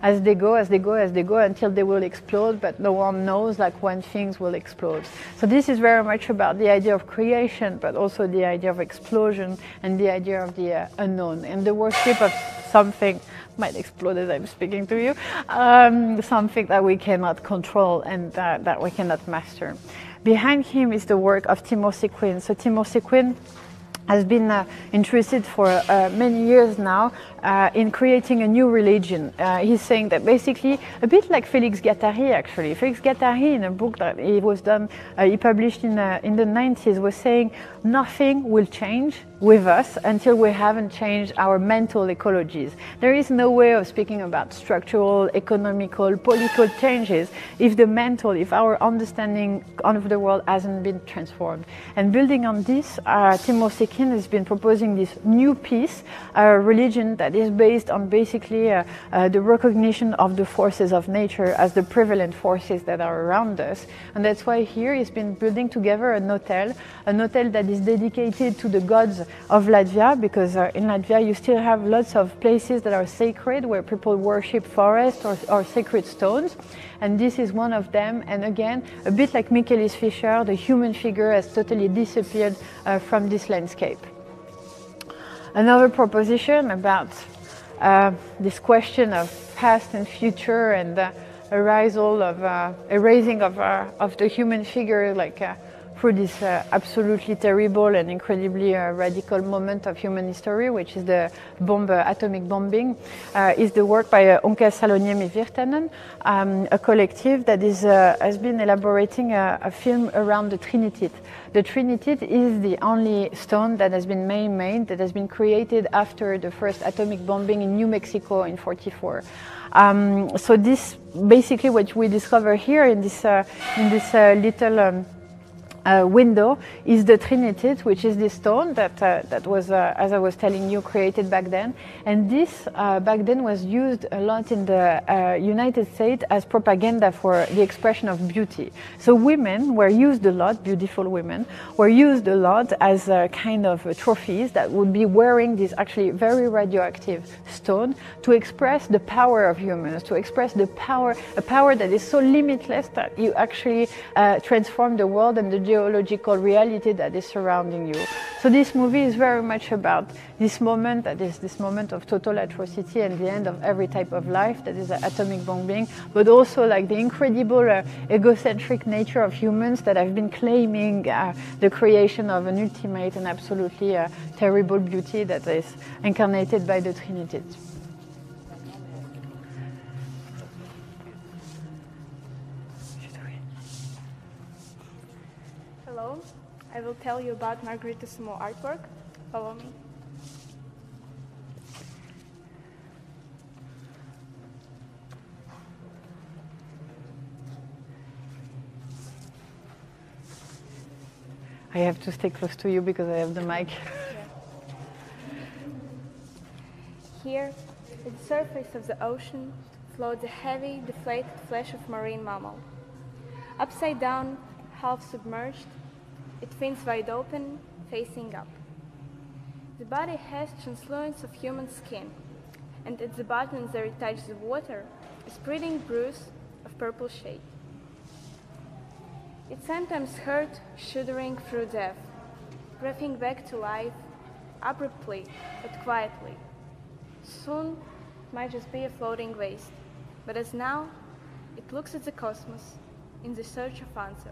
as they go until they will explode, but no one knows like when things will explode. So this is very much about the idea of creation, but also the idea of explosion and the idea of the unknown and the worship of something might explode as I'm speaking to you, something that we cannot control and that we cannot master. Behind him is the work of Timo Sequin. So Timo Sequin has been interested for many years now in creating a new religion. He's saying that basically, a bit like Félix Guattari actually. Félix Guattari, in a book that he was done, he published in the 90s, was saying nothing will change with us until we haven't changed our mental ecologies. There is no way of speaking about structural, economical, political changes if the mental, if our understanding of the world hasn't been transformed. And building on this, Timo Sequin has been proposing this new piece, a religion that is based on basically the recognition of the forces of nature as the prevalent forces that are around us. And that's why here he's been building together an hotel that is dedicated to the gods of Latvia, because in Latvia you still have lots of places that are sacred, where people worship forests or sacred stones, and this is one of them. And again, a bit like Michaelis Fischer, the human figure has totally disappeared from this landscape. Another proposition about this question of past and future and the erasing of the human figure, like through this absolutely terrible and incredibly radical moment of human history, which is the atomic bombing, is the work by Onke Saloniemi Virtanen, a collective that is, has been elaborating a film around the Trinitit. The Trinitit is the only stone that has been man-made, that has been created after the first atomic bombing in New Mexico in 1944. So this, basically what we discover here in this little window is the Trinitid, which is this stone that was, as I was telling you, created back then. And this back then was used a lot in the United States as propaganda for the expression of beauty. So women were used a lot, beautiful women, were used a lot as a kind of trophies that would be wearing this actually very radioactive stone to express the power of humans, to express the power, a power that is so limitless that you actually transform the world and the geological reality that is surrounding you. So this movie is very much about this moment that is this moment of total atrocity and the end of every type of life, that is atomic bombing, but also like the incredible egocentric nature of humans that have been claiming the creation of an ultimate and absolutely terrible beauty that is incarnated by the Trinitid. Hello, I will tell you about Marguerite Chumot artwork. Follow me. I have to stay close to you because I have the mic. Here, at the surface of the ocean, floats a heavy, deflated flesh of marine mammal. Upside down, half submerged, it fins wide open, facing up. The body has translucence of human skin, and at the bottom there it touches the water, a spreading bruise of purple shade. It sometimes hurt, shuddering through death, breathing back to life, abruptly but quietly. Soon it might just be a floating waste, but as now, it looks at the cosmos in the search of answer.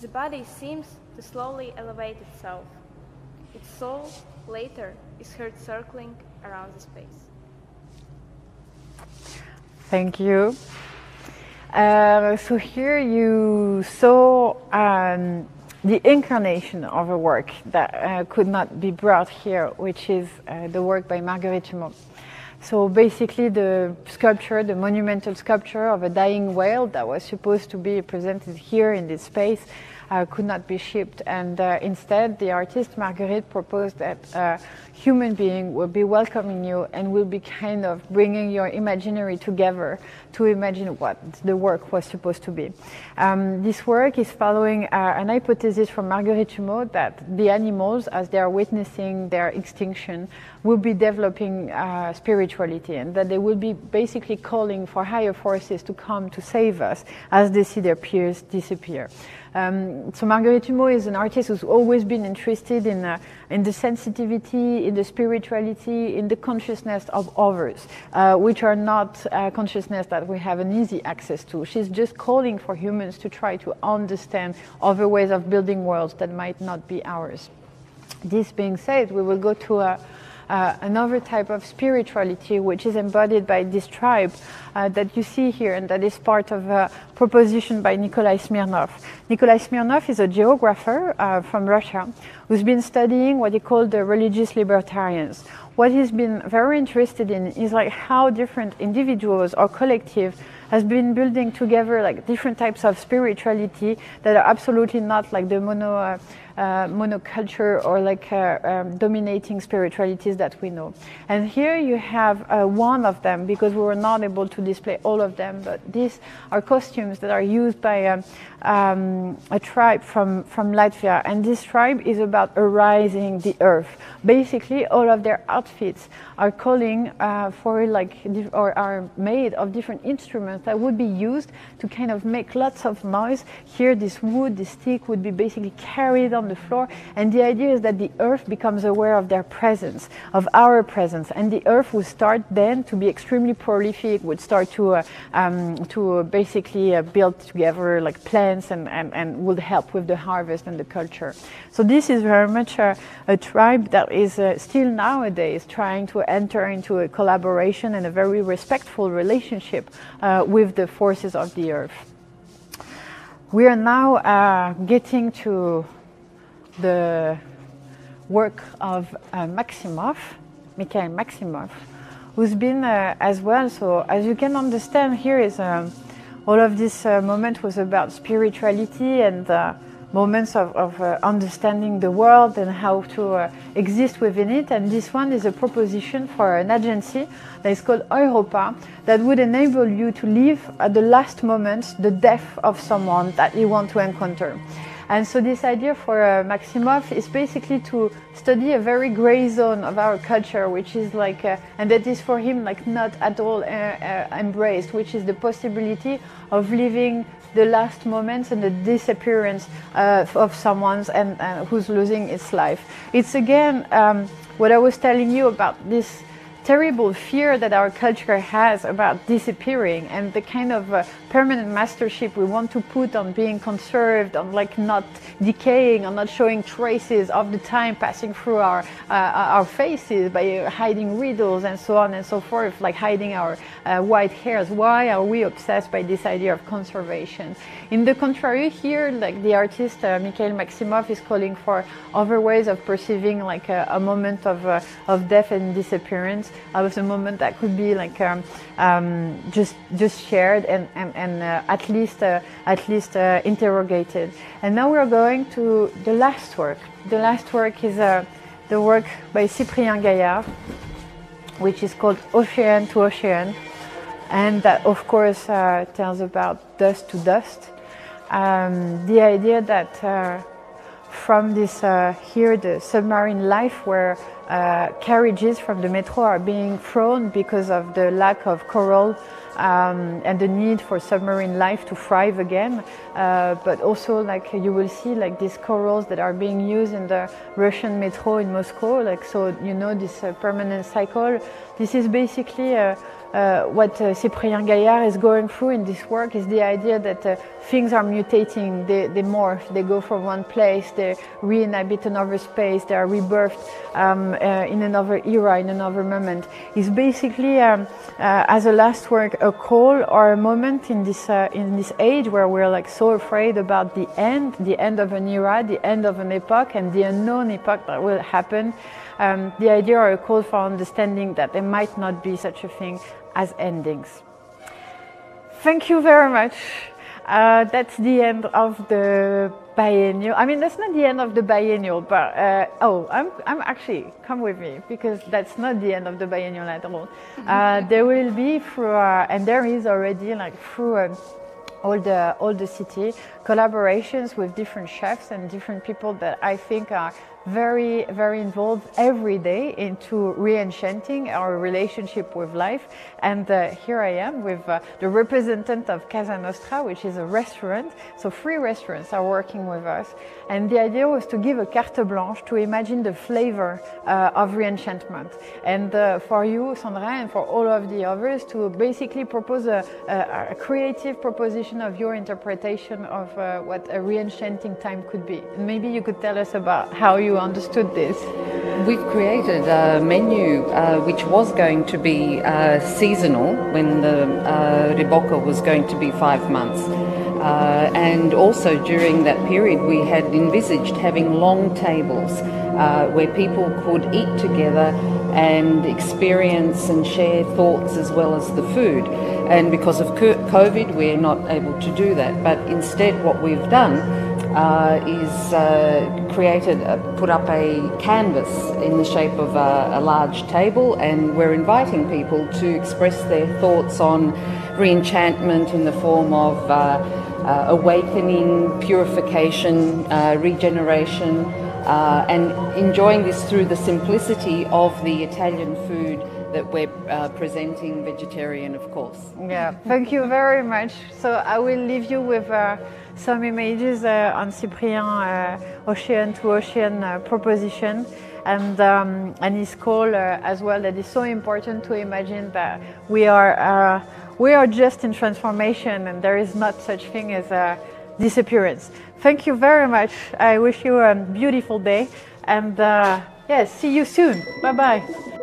The body seems to slowly elevate itself. Its soul, later, is heard circling around the space. Thank you. So here you saw the incarnation of a work that could not be brought here, which is the work by Marguerite Chumot. So basically the sculpture, the monumental sculpture of a dying whale that was supposed to be presented here in this space could not be shipped, and instead the artist Marguerite proposed that a human being will be welcoming you and will be kind of bringing your imaginary together to imagine what the work was supposed to be. This work is following an hypothesis from Marguerite Chumot that the animals, as they are witnessing their extinction, will be developing spirituality, and that they will be basically calling for higher forces to come to save us as they see their peers disappear. So Marguerite Chumot is an artist who's always been interested in the sensitivity, in the spirituality, in the consciousness of others, which are not consciousness that we have an easy access to. She's just calling for humans to try to understand other ways of building worlds that might not be ours. This being said, we will go to another type of spirituality which is embodied by this tribe that you see here, and that is part of a proposition by Nikolai Smirnov. Nikolai Smirnov is a geographer from Russia who's been studying what he called the religious libertarians. What he's been very interested in is like how different individuals or collective has been building together like different types of spirituality that are absolutely not like the monoculture or like dominating spiritualities that we know. And here you have one of them, because we were not able to display all of them, but these are costumes that are used by a tribe from Latvia, and this tribe is about arising the earth. Basically all of their outfits are calling for like, or are made of different instruments that would be used to kind of make lots of noise. Here this wood, this stick would be basically carried on the floor, and the idea is that the earth becomes aware of their presence, of our presence, and the earth would start then to be extremely prolific, would start to basically build together like plants and would help with the harvest and the culture. So this is very much a tribe that is still nowadays trying to enter into a collaboration and a very respectful relationship with the forces of the earth. We are now getting to the work of Maximov, Mikhail Maximov, who's been as well, so as you can understand here is all of this moment was about spirituality and moments of understanding the world and how to exist within it. And this one is a proposition for an agency that is called Europa, that would enable you to live at the last moment the death of someone that you want to encounter. And so this idea for Maximov is basically to study a very gray zone of our culture, which is like, and that is for him like not at all embraced, which is the possibility of living the last moments and the disappearance of someone's and who's losing its life. It's again what I was telling you about this terrible fear that our culture has about disappearing and the kind of permanent mastership we want to put on being conserved, on like not decaying, on not showing traces of the time passing through our faces by hiding riddles and so on and so forth, like hiding our white hairs. Why are we obsessed by this idea of conservation? In the contrary, here, like the artist Mikhail Maximov is calling for other ways of perceiving like a moment of death and disappearance. Of the moment that could be like just shared and at least interrogated. And now we're going to the last work. The last work is the work by Cyprien Gaillard, which is called Ocean to Ocean, and that of course tells about dust to dust. The idea that from this here the submarine life where carriages from the metro are being thrown because of the lack of coral and the need for submarine life to thrive again, but also like you will see like these corals that are being used in the Russian metro in Moscow, like, so you know this permanent cycle. This is basically what Cyprien Gaillard is going through in this work, is the idea that things are mutating, they morph, they go from one place, they re-inhabit another space, they are rebirthed in another era, in another moment. It's basically, as a last work, a call or a moment in this age where we're like so afraid about the end of an era, the end of an epoch, and the unknown epoch that will happen. The idea or a call for understanding that there might not be such a thing as endings. Thank you very much. That's the end of the biennial. I mean, that's not the end of the biennial, but I'm actually, come with me, because that's not the end of the biennial at all. There will be through, and there is already like through all the city, collaborations with different chefs and different people that I think are very, very involved every day into re-enchanting our relationship with life. And here I am with the representative of Casa Nostra, which is a restaurant. So 3 restaurants are working with us. And the idea was to give a carte blanche to imagine the flavor of re-enchantment. And for you, Sandra, and for all of the others, to basically propose a creative proposition of your interpretation of what a re-enchanting time could be. And maybe you could tell us about how you understood this. We've created a menu which was going to be seasonal when the Rebecca was going to be 5 months. And also during that period we had envisaged having long tables where people could eat together and experience and share thoughts as well as the food. And because of COVID we're not able to do that, but instead what we've done is created, put up a canvas in the shape of a large table, and we're inviting people to express their thoughts on re-enchantment in the form of awakening, purification, regeneration, and enjoying this through the simplicity of the Italian food that we're presenting, vegetarian of course. Yeah, thank you very much. So I will leave you with some images on Cyprien Ocean to Ocean proposition, and his call as well, that is so important to imagine that we are just in transformation and there is not such thing as a disappearance. Thank you very much. I wish you a beautiful day, and yes, see you soon. Bye bye.